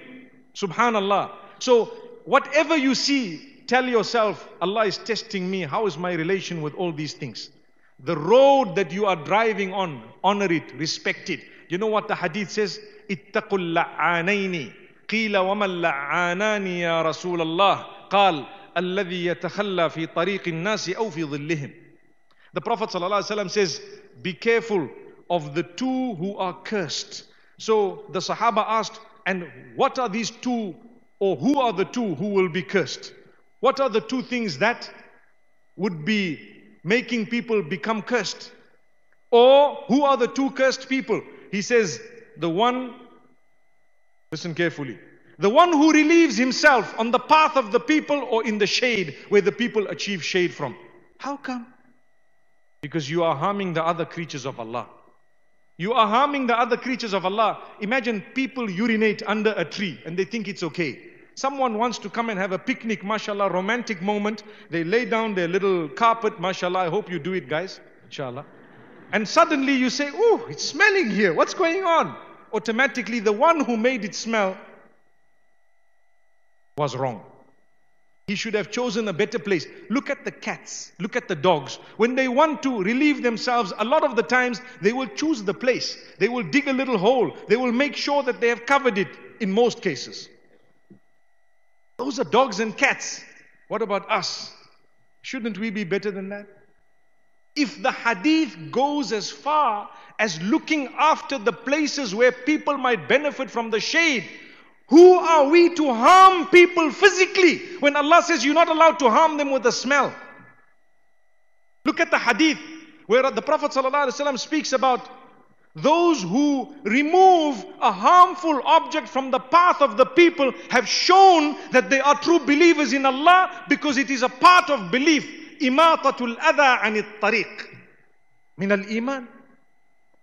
Subhanallah. So whatever you see, tell yourself, Allah is testing me. How is my relation with all these things? The road that you are driving on, honor it, respect it. You know what the hadith says? Ittaqul la'anaini. Qila wa man la'anani ya Rasulallah. Qal, alladhi yatakhalla fi tariqin nasi aw fi dhillihim. The Prophet ﷺ says, be careful of the two who are cursed. So the Sahaba asked, and what are these two, or who are the two who will be cursed? What are the two things that would be making people become cursed? Or who are the two cursed people? He says, the one, listen carefully, the one who relieves himself on the path of the people or in the shade where the people achieve shade from. How come? Because you are harming the other creatures of Allah. You are harming the other creatures of Allah. Imagine people urinate under a tree and they think it's okay. Someone wants to come and have a picnic, mashallah, romantic moment. They lay down their little carpet, mashallah. I hope you do it, guys, inshallah. And suddenly you say, oh, it's smelling here. What's going on? Automatically, the one who made it smell was wrong. He should have chosen a better place. Look at the cats. Look at the dogs. When they want to relieve themselves, a lot of the times, they will choose the place. They will dig a little hole. They will make sure that they have covered it in most cases. Those are dogs and cats. What about us? Shouldn't we be better than that? If the hadith goes as far as looking after the places where people might benefit from the shade, who are we to harm people physically when Allah says you're not allowed to harm them with the smell? Look at the hadith where the Prophet ﷺ speaks about those who remove a harmful object from the path of the people have shown that they are true believers in Allah, because it is a part of belief. Imatatul adha anit tariq. Min al-iman.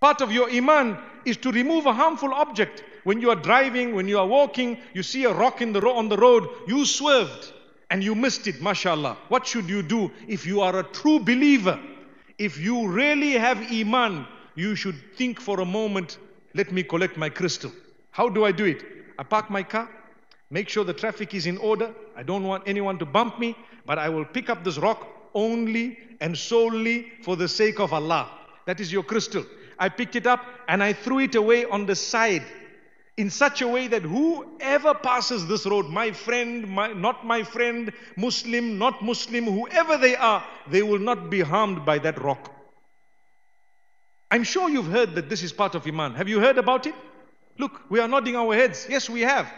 Part of your iman is to remove a harmful object. When you are driving, when you are walking, you see a rock on the road, you swerved and you missed it, mashallah. What should you do if you are a true believer? If you really have iman, you should think for a moment, Let me collect my crystal. How do I do it? I park my car, make sure the traffic is in order. I don't want anyone to bump me, but I will pick up this rock only and solely for the sake of Allah. That is your crystal. I picked it up and I threw it away on the side in such a way that whoever passes this road, my friend, not my friend, Muslim, not Muslim, whoever they are, they will not be harmed by that rock. I'm sure you've heard that this is part of Iman. Have you heard about it? Look, we are nodding our heads. Yes, we have.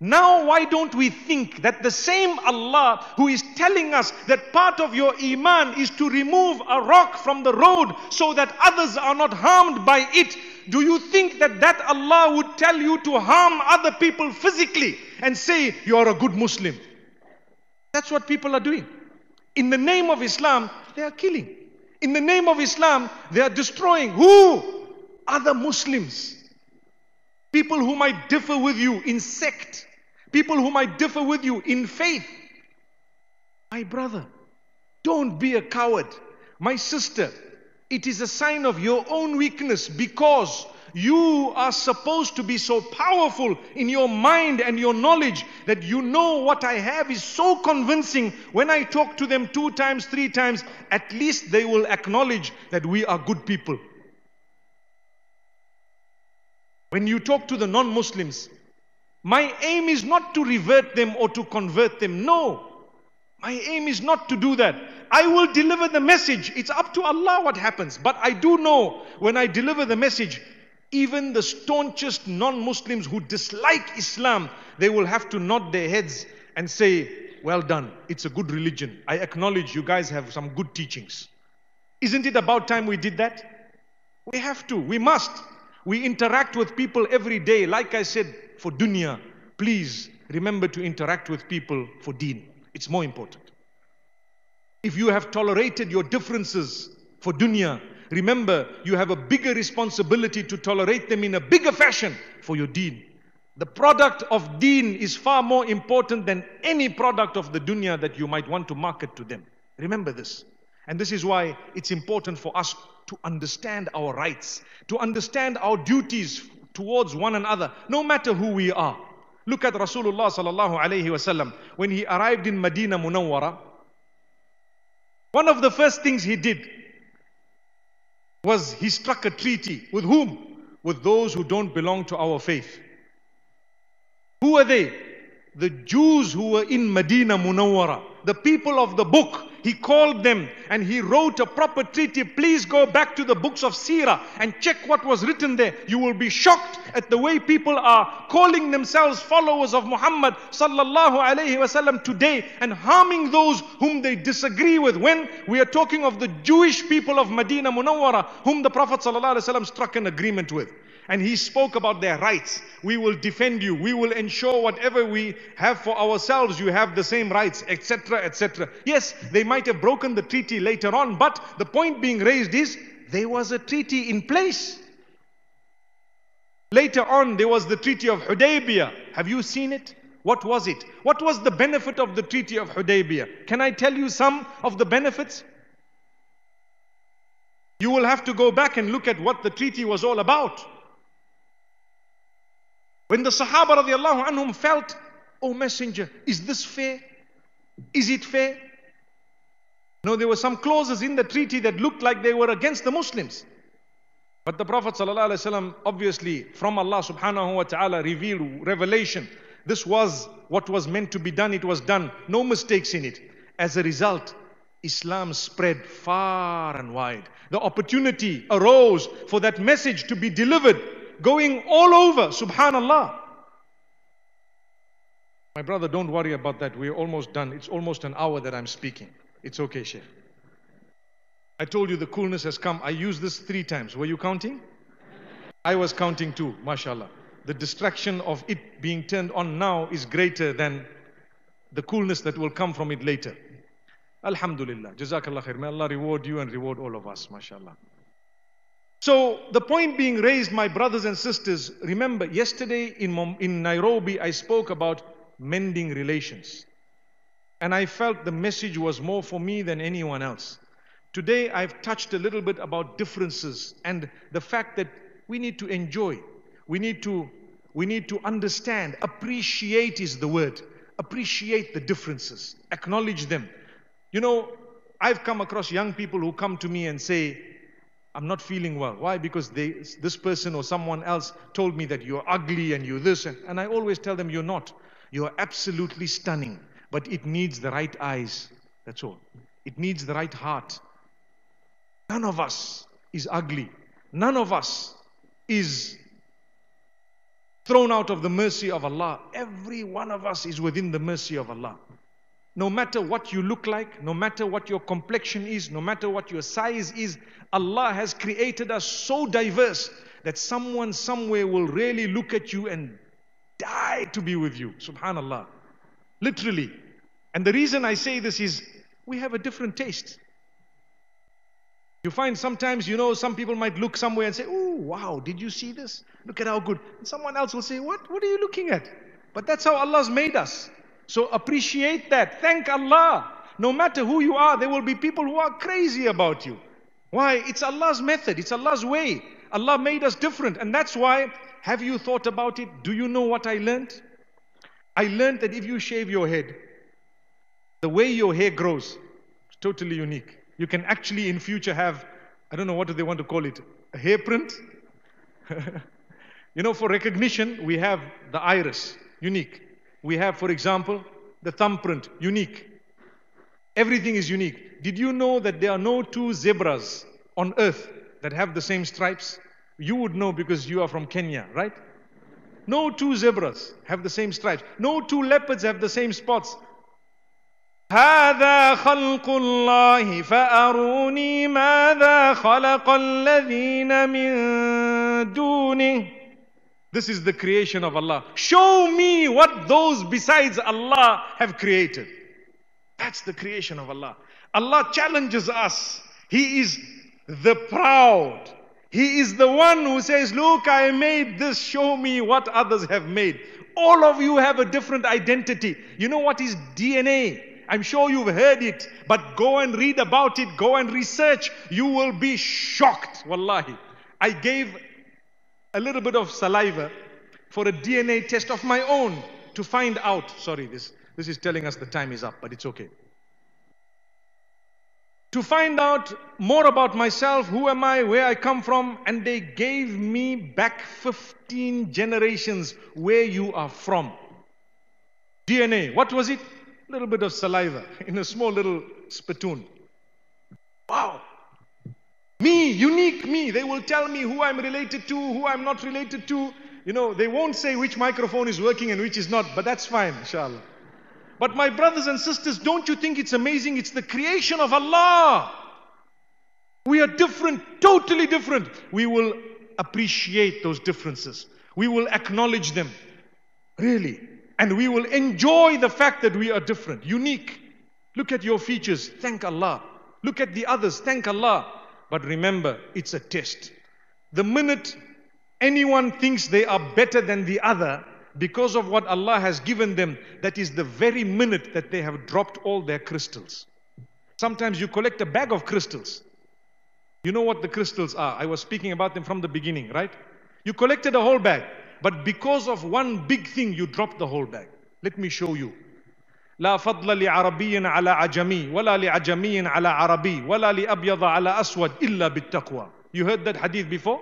Now, why don't we think that the same Allah who is telling us that part of your Iman is to remove a rock from the road so that others are not harmed by it. Do you think that that Allah would tell you to harm other people physically and say you are a good Muslim? That's what people are doing. In the name of Islam, they are killing. In the name of Islam, they are destroying. Who? Other Muslims. People who might differ with you in sect. People who might differ with you in faith. My brother, don't be a coward. My sister, it is a sign of your own weakness because you are supposed to be so powerful in your mind and your knowledge that you know what I have is so convincing. When I talk to them 2 times, 3 times, at least they will acknowledge that we are good people. When you talk to the non-Muslims, my aim is not to revert them or to convert them. No, my aim is not to do that. I will deliver the message. It's up to Allah what happens. But I do know when I deliver the message, even the staunchest non-Muslims who dislike Islam, they will have to nod their heads and say, well done, it's a good religion. I acknowledge you guys have some good teachings. Isn't it about time we did that? We have to, we must. We interact with people every day. Like I said, for dunya, please remember to interact with people for deen. It's more important. If you have tolerated your differences for dunya, remember, you have a bigger responsibility to tolerate them in a bigger fashion for your deen. The product of deen is far more important than any product of the dunya that you might want to market to them. Remember this. And this is why it's important for us to understand our rights, to understand our duties towards one another, no matter who we are. Look at Rasulullah sallallahu alayhi wasallam. When he arrived in Medina munawwara, one of the first things he did was he struck a treaty. With whom? With those who don't belong to our faith. Who are they? The Jews who were in Medina munawwara, the people of the book. He called them and he wrote a proper treaty. Please go back to the books of Seerah and check what was written there. You will be shocked at the way people are calling themselves followers of Muhammad sallallahu alayhi wasallam today and harming those whom they disagree with. When we are talking of the Jewish people of Medina munawwara, whom the Prophet sallallahu alayhi wasallam struck an agreement with. And he spoke about their rights. We will defend you. We will ensure whatever we have for ourselves, you have the same rights, etc., etc. Yes, they might have broken the treaty later on, but the point being raised is there was a treaty in place. Later on, there was the Treaty of Hudaybiyah. Have you seen it? What was it? What was the benefit of the Treaty of Hudaybiyah? Can I tell you some of the benefits? You will have to go back and look at what the treaty was all about. When the Sahaba radiallahu anhum felt, oh messenger, is this fair? Is it fair? No, there were some clauses in the treaty that looked like they were against the Muslims. But the Prophet sallallahu alaihi wasallam, obviously from Allah subhanahu wa ta'ala, revealed revelation. This was what was meant to be done. It was done. No mistakes in it. As a result, Islam spread far and wide. The opportunity arose for that message to be delivered, going all over. Subhanallah. My brother, don't worry about that. We're almost done. It's almost an hour that I'm speaking. It's okay, Sheikh. I told you the coolness has come. I used this 3 times. Were you counting? I was counting too. Mashallah. The distraction of it being turned on now is greater than the coolness that will come from it later. Alhamdulillah. Jazakallah khair. May Allah reward you and reward all of us. Mashallah. So the point being raised, my brothers and sisters, remember yesterday in Nairobi, I spoke about mending relations. And I felt the message was more for me than anyone else. Today, I've touched a little bit about differences and the fact that we need to enjoy. We need to understand. Appreciate is the word. Appreciate the differences. Acknowledge them. You know, I've come across young people who come to me and say, I'm not feeling well. Why? Because this person or someone else told me that you're ugly and you're this. And I always tell them, you're not. You're absolutely stunning. But it needs the right eyes. That's all. It needs the right heart. None of us is ugly. None of us is thrown out of the mercy of Allah. Every one of us is within the mercy of Allah. No matter what you look like, no matter what your complexion is, no matter what your size is, Allah has created us so diverse that someone somewhere will really look at you and die to be with you. Subhanallah. Literally. And the reason I say this is, we have a different taste. You find sometimes, you know, some people might look somewhere and say, oh, wow, did you see this? Look at how good. And someone else will say, what are you looking at? But that's how Allah's made us. So appreciate that. Thank Allah. No matter who you are, there will be people who are crazy about you. Why? It's Allah's method. It's Allah's way. Allah made us different. And that's why, have you thought about it? Do you know what I learned? I learned that if you shave your head, the way your hair grows, it's totally unique. You can actually in future have, I don't know what do they want to call it, a hairprint? You know, for recognition, we have the iris, unique. We have, for example, the thumbprint, unique. Everything is unique. Did you know that there are no two zebras on earth that have the same stripes? You would know because you are from Kenya, right? No two zebras have the same stripes. No two leopards have the same spots. هذا خلق الله فأروني ماذا خلق الذين من دونه. This is the creation of Allah. Show me what those besides Allah have created. That's the creation of Allah. Allah challenges us. He is the proud. He is the one who says, look, I made this. Show me what others have made. All of you have a different identity. You know what is DNA? I'm sure you've heard it, but go and read about it. Go and research. You will be shocked. Wallahi. I gave a little bit of saliva for a DNA test of my own to find out. Sorry, this is telling us the time is up, but it's okay. To find out more about myself, who am I, where I come from, and they gave me back 15 generations where you are from. DNA, what was it? A little bit of saliva in a small little spittoon. Wow. Me, unique me. They will tell me who I'm related to, who I'm not related to. You know, they won't say which microphone is working and which is not, but that's fine, inshallah. But my brothers and sisters, don't you think it's amazing? It's the creation of Allah. We are different, totally different. We will appreciate those differences. We will acknowledge them. Really. And we will enjoy the fact that we are different, unique. Look at your features, thank Allah. Look at the others, thank Allah. But remember, it's a test. The minute anyone thinks they are better than the other because of what Allah has given them, that is the very minute that they have dropped all their crystals. Sometimes you collect a bag of crystals. You know what the crystals are. I was speaking about them from the beginning, right? You collected a whole bag. But because of one big thing, you drop the whole bag. Let me show you. لا فضل لعربي على عجمي ولا لعجمي على عربي ولا لأبيض على أسود إلا بالتقوى. You heard that hadith before?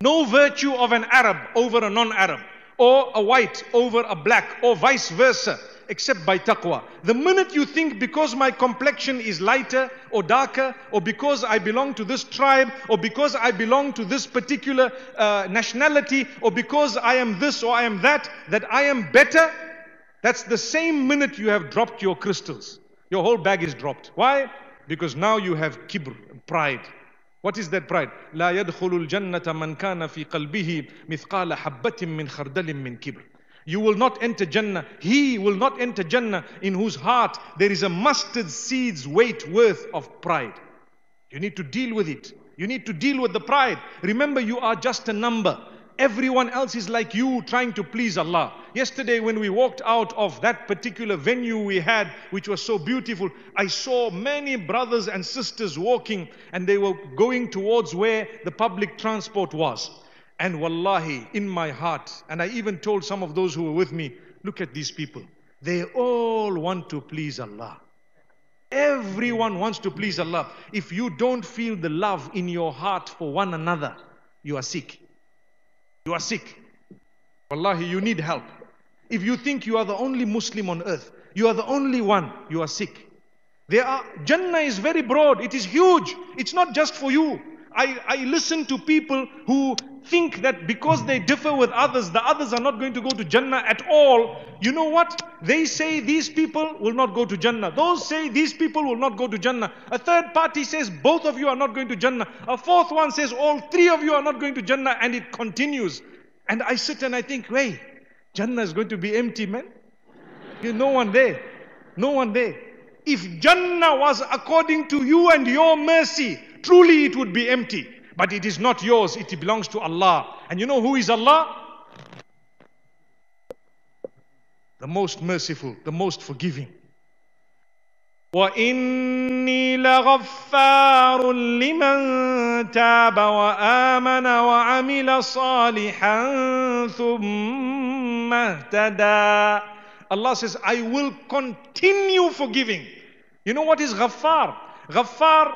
No virtue of an Arab over a non-Arab, or a white over a black, or vice versa, except by taqwa. The minute you think because my complexion is lighter or darker, or because I belong to this tribe, or because I belong to this particular nationality, or because I am this or I am that, that I am better, that's the same minute you have dropped your crystals. Your whole bag is dropped. Why? Because now you have kibr, pride. What is that pride? لا يدخل الجنة من كان في قلبه مثقال حبة من خردل من كبر. You will not enter Jannah. He will not enter Jannah in whose heart there is a mustard seed's weight worth of pride. You need to deal with it. You need to deal with the pride. Remember, you are just a number. Everyone else is like you, trying to please Allah. Yesterday when we walked out of that particular venue we had, which was so beautiful, I saw many brothers and sisters walking, and they were going towards where the public transport was. And wallahi, in my heart, and I even told some of those who were with me, look at these people. They all want to please Allah. Everyone wants to please Allah. If you don't feel the love in your heart for one another, you are sick. You are sick. Wallahi, you need help. If you think you are the only Muslim on earth, you are the only one, you are sick. Jannah is very broad. It is huge. It's not just for you. I listen to people who think that because they differ with others, the others are not going to go to Jannah at all. You know what? They say these people will not go to Jannah. Those say these people will not go to Jannah. A third party says both of you are not going to Jannah. A fourth one says all three of you are not going to Jannah, and it continues. And I sit and I think, hey, Jannah is going to be empty, man. There's no one there. No one there. If Jannah was according to you and your mercy, truly it would be empty. But it is not yours, it belongs to Allah. And you know who is Allah? The most merciful, the most forgiving. وَإِنِّي لَغَفَّارٌ لِمَنْ تَابَ وَآمَنَ وَعَمِلَ صَالِحًا ثُمَّ اهْتَدَى. Allah says, I will continue forgiving. You know what is Ghaffar? Ghaffar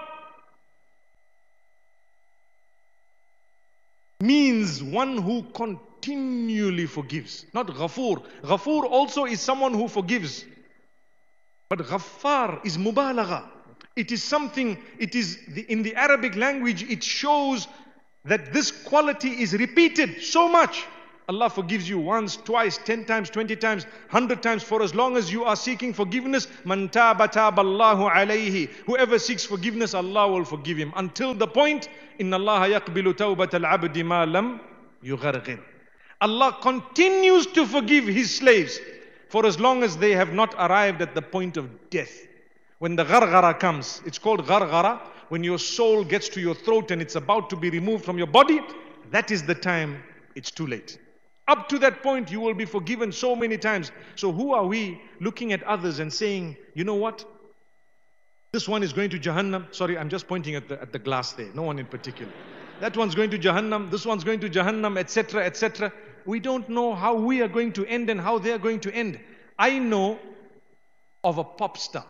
means one who continually forgives, not Ghafoor. Ghafoor also is someone who forgives. But Ghaffar is mubalagha. It is something, in the Arabic language, it shows that this quality is repeated so much. Allah forgives you once, twice, 10 times, 20 times, 100 times, for as long as you are seeking forgiveness. Man taba taba Allahu alayhi. Whoever seeks forgiveness, Allah will forgive him. Until the point, inna Allaha yaqbilu tawbatal abdi ma lam yugharghir. Allah continues to forgive His slaves for as long as they have not arrived at the point of death. When the gharghara comes, it's called gharghara. When your soul gets to your throat and it's about to be removed from your body, that is the time it's too late. Up to that point, you will be forgiven so many times. So who are we looking at others and saying, you know what? This one is going to Jahannam. Sorry, I'm just pointing at the glass there. No one in particular. That one's going to Jahannam. This one's going to Jahannam, etc., etc. We don't know how we are going to end and how they are going to end. I know of a pop star.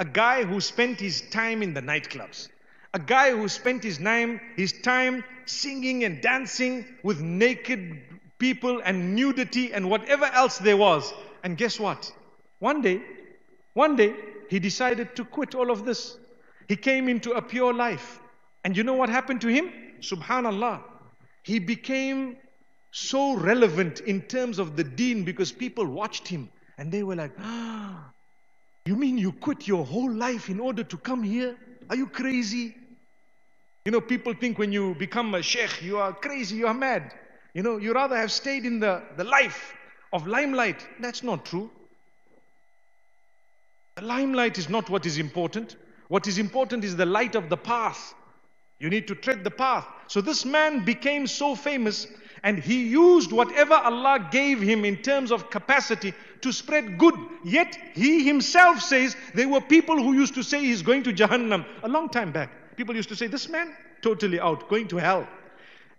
A guy who spent his time in the nightclubs. A guy who spent his time singing and dancing with naked people and nudity and whatever else there was. And guess what? One day, he decided to quit all of this. He came into a pure life. And you know what happened to him? Subhanallah. He became so relevant in terms of the deen because people watched him and they were like, ah, you mean you quit your whole life in order to come here? Are you crazy? You know, people think when you become a sheikh, you are crazy, you are mad. You know, you rather have stayed in the life of limelight. That's not true. The limelight is not what is important. What is important is the light of the path. You need to tread the path. So this man became so famous, and he used whatever Allah gave him in terms of capacity to spread good. Yet he himself says, there were people who used to say he's going to Jahannam. A long time back, people used to say, this man, totally out, going to hell.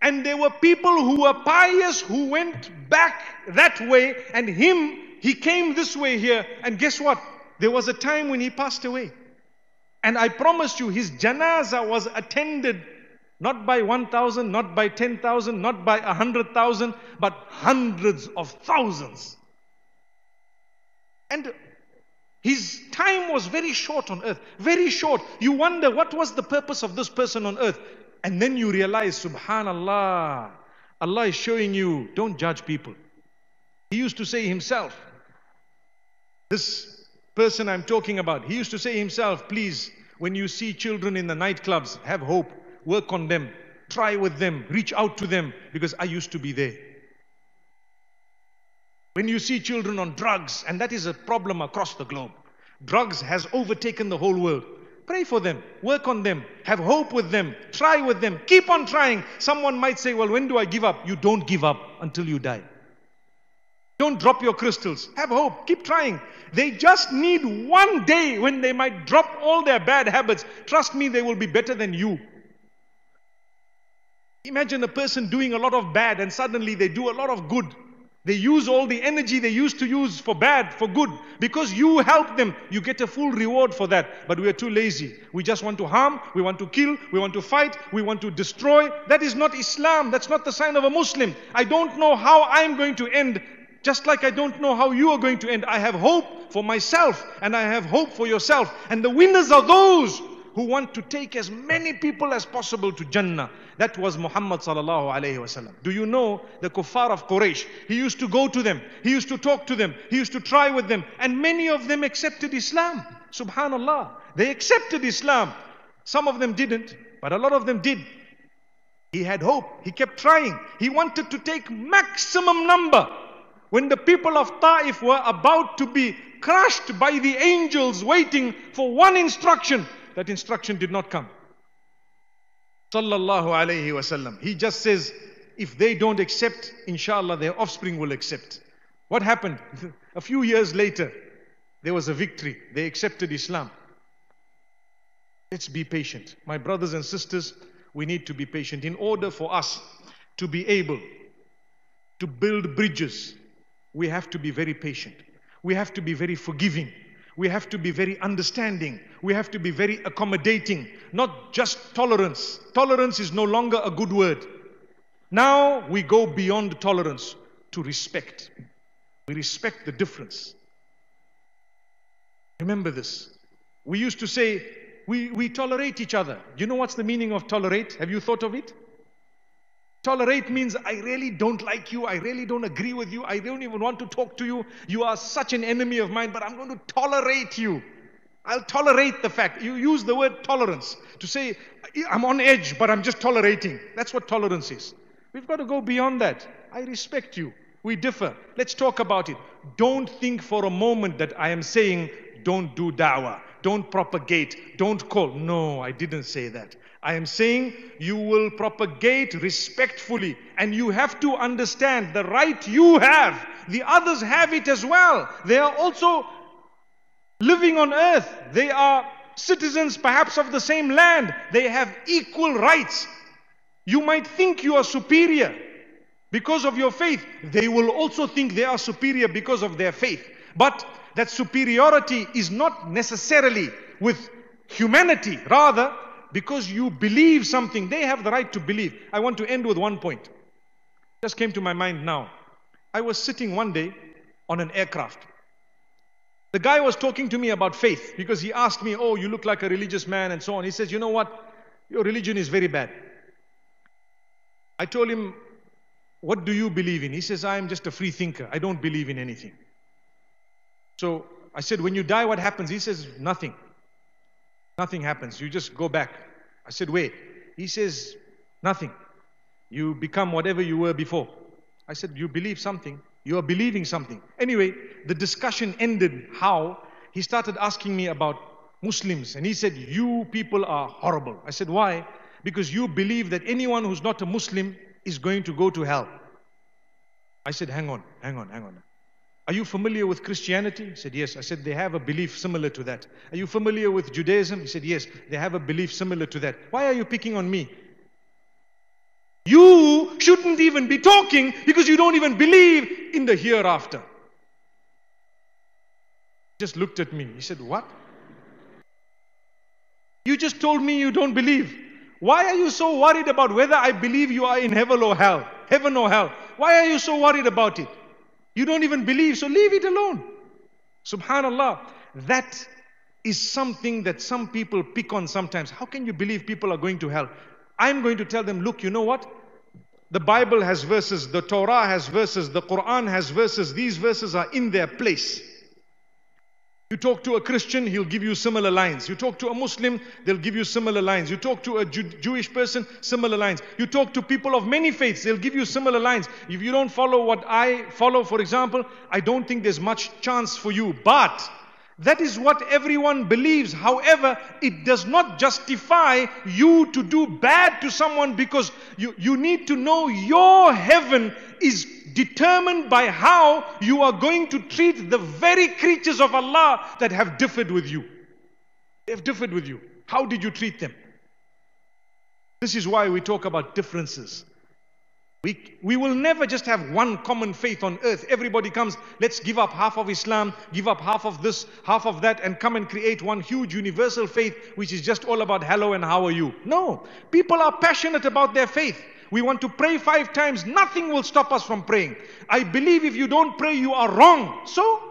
And there were people who were pious who went back that way, and him, he came this way here. And guess what? There was a time when he passed away. And I promise you, his janazah was attended not by 1,000, not by 10,000, not by 100,000, but hundreds of thousands. And his time was very short on earth, very short. You wonder, what was the purpose of this person on earth? And then you realize, subhanallah, Allah is showing you, don't judge people. He used to say himself, this person I'm talking about, he used to say himself, please, when you see children in the nightclubs, have hope, work on them, try with them, reach out to them, because I used to be there. When you see children on drugs, and that is a problem across the globe, drugs has overtaken the whole world. Pray for them, work on them, have hope with them, try with them, keep on trying. Someone might say, well, when do I give up? You don't give up until you die. Don't drop your crystals, have hope, keep trying. They just need one day when they might drop all their bad habits. Trust me, they will be better than you. Imagine a person doing a lot of bad and suddenly they do a lot of good. They use all the energy they used to use for bad, for good. Because you help them, you get a full reward for that. But we are too lazy. We just want to harm, we want to kill, we want to fight, we want to destroy. That is not Islam. That's not the sign of a Muslim. I don't know how I'm going to end, just like I don't know how you are going to end. I have hope for myself and I have hope for yourself. And the winners are those who want to take as many people as possible to Jannah. That was Muhammad sallallahu alayhi wasallam. Do you know the Kuffar of Quraysh? He used to go to them, he used to talk to them, he used to try with them, and many of them accepted Islam. Subhanallah, they accepted Islam. Some of them didn't, but a lot of them did. He had hope, he kept trying, he wanted to take maximum number. When the people of Ta'if were about to be crushed by the angels waiting for one instruction, that instruction did not come. Sallallahu alayhi wasallam. He just says, if they don't accept, inshallah, their offspring will accept. What happened? A few years later, there was a victory. They accepted Islam. Let's be patient. My brothers and sisters, we need to be patient in order for us to be able to build bridges. We have to be very patient. We have to be very forgiving. We have to be very understanding. We have to be very accommodating. Not just tolerance. Tolerance is no longer a good word. Now we go beyond tolerance to respect. We respect the difference. Remember this. We used to say, we tolerate each other. You know what's the meaning of tolerate? Have you thought of it? Tolerate means I really don't like you, I really don't agree with you, I don't even want to talk to you, you are such an enemy of mine, but I'm going to tolerate you. I'll tolerate the fact. You use the word tolerance to say I'm on edge, but I'm just tolerating. That's what tolerance is. We've got to go beyond that. I respect you. We differ. Let's talk about it. Don't think for a moment that I am saying don't do da'wah, don't propagate, don't call. No, I didn't say that. I am saying you will propagate respectfully, and you have to understand the right you have. The others have it as well. They are also living on earth. They are citizens perhaps of the same land. They have equal rights. You might think you are superior because of your faith. They will also think they are superior because of their faith. But that superiority is not necessarily with humanity, rather, because you believe something, they have the right to believe. I want to end with one point. Just came to my mind now. I was sitting one day on an aircraft. The guy was talking to me about faith because he asked me, oh, you look like a religious man and so on. He says, you know what? Your religion is very bad. I told him, what do you believe in? He says, I am just a free thinker. I don't believe in anything. So I said, when you die, what happens? He says, nothing. Nothing happens, you just go back. I said, wait. He says, nothing. You become whatever you were before. I said, you believe something. You are believing something. Anyway, the discussion ended how he started asking me about Muslims. And he said, you people are horrible. I said, why? Because you believe that anyone who's not a Muslim is going to go to hell. I said, hang on. Are you familiar with Christianity? He said, yes. I said, they have a belief similar to that. Are you familiar with Judaism? He said, yes. They have a belief similar to that. Why are you picking on me? You shouldn't even be talking because you don't even believe in the hereafter. He just looked at me. He said, what? You just told me you don't believe. Why are you so worried about whether I believe you are in heaven or hell? Heaven or hell? Why are you so worried about it? You don't even believe, so leave it alone. Subhanallah. That is something that some people pick on sometimes. How can you believe people are going to hell? I'm going to tell them, look, you know what? The Bible has verses, the Torah has verses, the Quran has verses. These verses are in their place. You talk to a Christian, he'll give you similar lines. You talk to a Muslim, they'll give you similar lines. You talk to a Jewish person, similar lines. You talk to people of many faiths, they'll give you similar lines. If you don't follow what I follow, for example, I don't think there's much chance for you. But That is what everyone believes. However, it does not justify you to do bad to someone, because you need to know your heaven is determined by how you are going to treat the very creatures of Allah that have differed with you. They have differed with you. How did you treat them? This is why we talk about differences. We will never just have one common faith on earth. Everybody comes, let's give up half of Islam, give up half of this, half of that, and come and create one huge universal faith which is just all about hello and how are you. No, people are passionate about their faith. We want to pray 5 times, nothing will stop us from praying. I believe if you don't pray, you are wrong. So,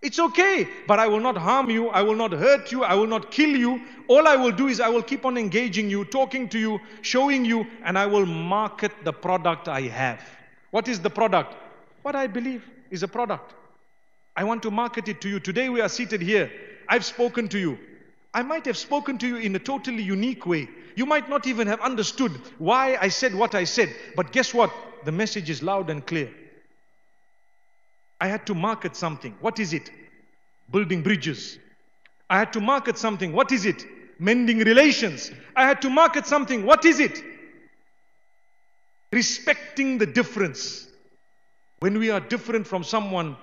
it's okay, but I will not harm you, I will not hurt you, I will not kill you. All I will do is I will keep on engaging you, talking to you, showing you, and I will market the product I have. What is the product? What I believe is a product. I want to market it to you. Today we are seated here. I've spoken to you. I might have spoken to you in a totally unique way. You might not even have understood why I said what I said. But guess what? The message is loud and clear. I had to market something. What is it? Building bridges. I had to market something. What is it? Mending relations. I had to market something. What is it? Respecting the difference. When we are different from someone,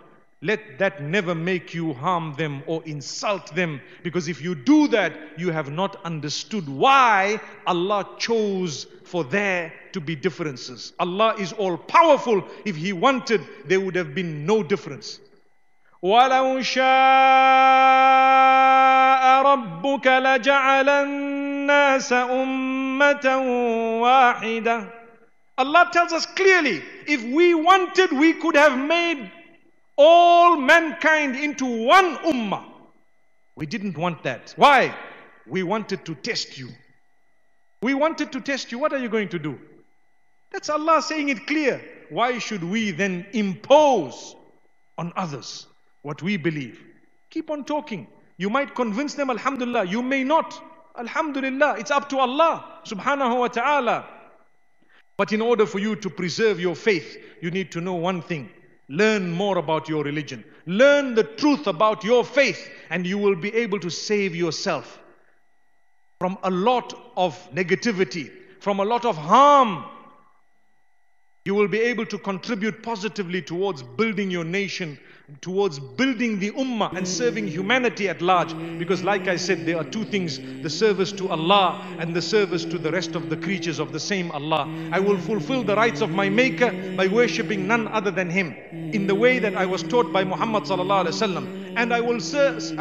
let that never make you harm them or insult them. Because if you do that, you have not understood why Allah chose for there to be differences. Allah is all-powerful. If He wanted, there would have been no difference. وَلَوْ شَاءَ رَبُّكَ لَجَعَلَ النَّاسَ أُمَّةً وَاحِدَةً. Allah tells us clearly, if we wanted, we could have made all mankind into one ummah. We didn't want that. Why? We wanted to test you. We wanted to test you. What are you going to do? That's Allah saying it clear. Why should we then impose on others what we believe? Keep on talking. You might convince them, alhamdulillah. You may not, alhamdulillah. It's up to Allah subhanahu wa ta'ala. But in order for you to preserve your faith, you need to know one thing. Learn more about your religion. Learn the truth about your faith, and you will be able to save yourself from a lot of negativity, from a lot of harm. You will be able to contribute positively towards building your nation, towards building the ummah and serving humanity at large. Because like I said, there are 2 things, the service to Allah and the service to the rest of the creatures of the same Allah. I will fulfill the rights of my maker by worshipping none other than him in the way that I was taught by Muhammad sallallahu alaihi wasallam. And I will serve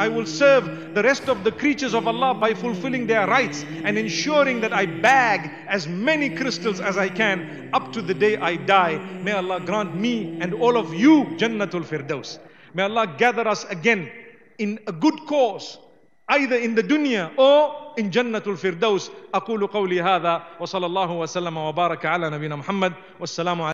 the rest of the creatures of Allah by fulfilling their rights and ensuring that I bag as many crystals as I can up to the day I die. May Allah grant me and all of you Jannatul Firdaus. May Allah gather us again in a good cause, either in the dunya or in Jannatul Firdaus. أقول قولي هذا وصلى الله وسلم وبارك على نبينا محمد والسلام عليكم.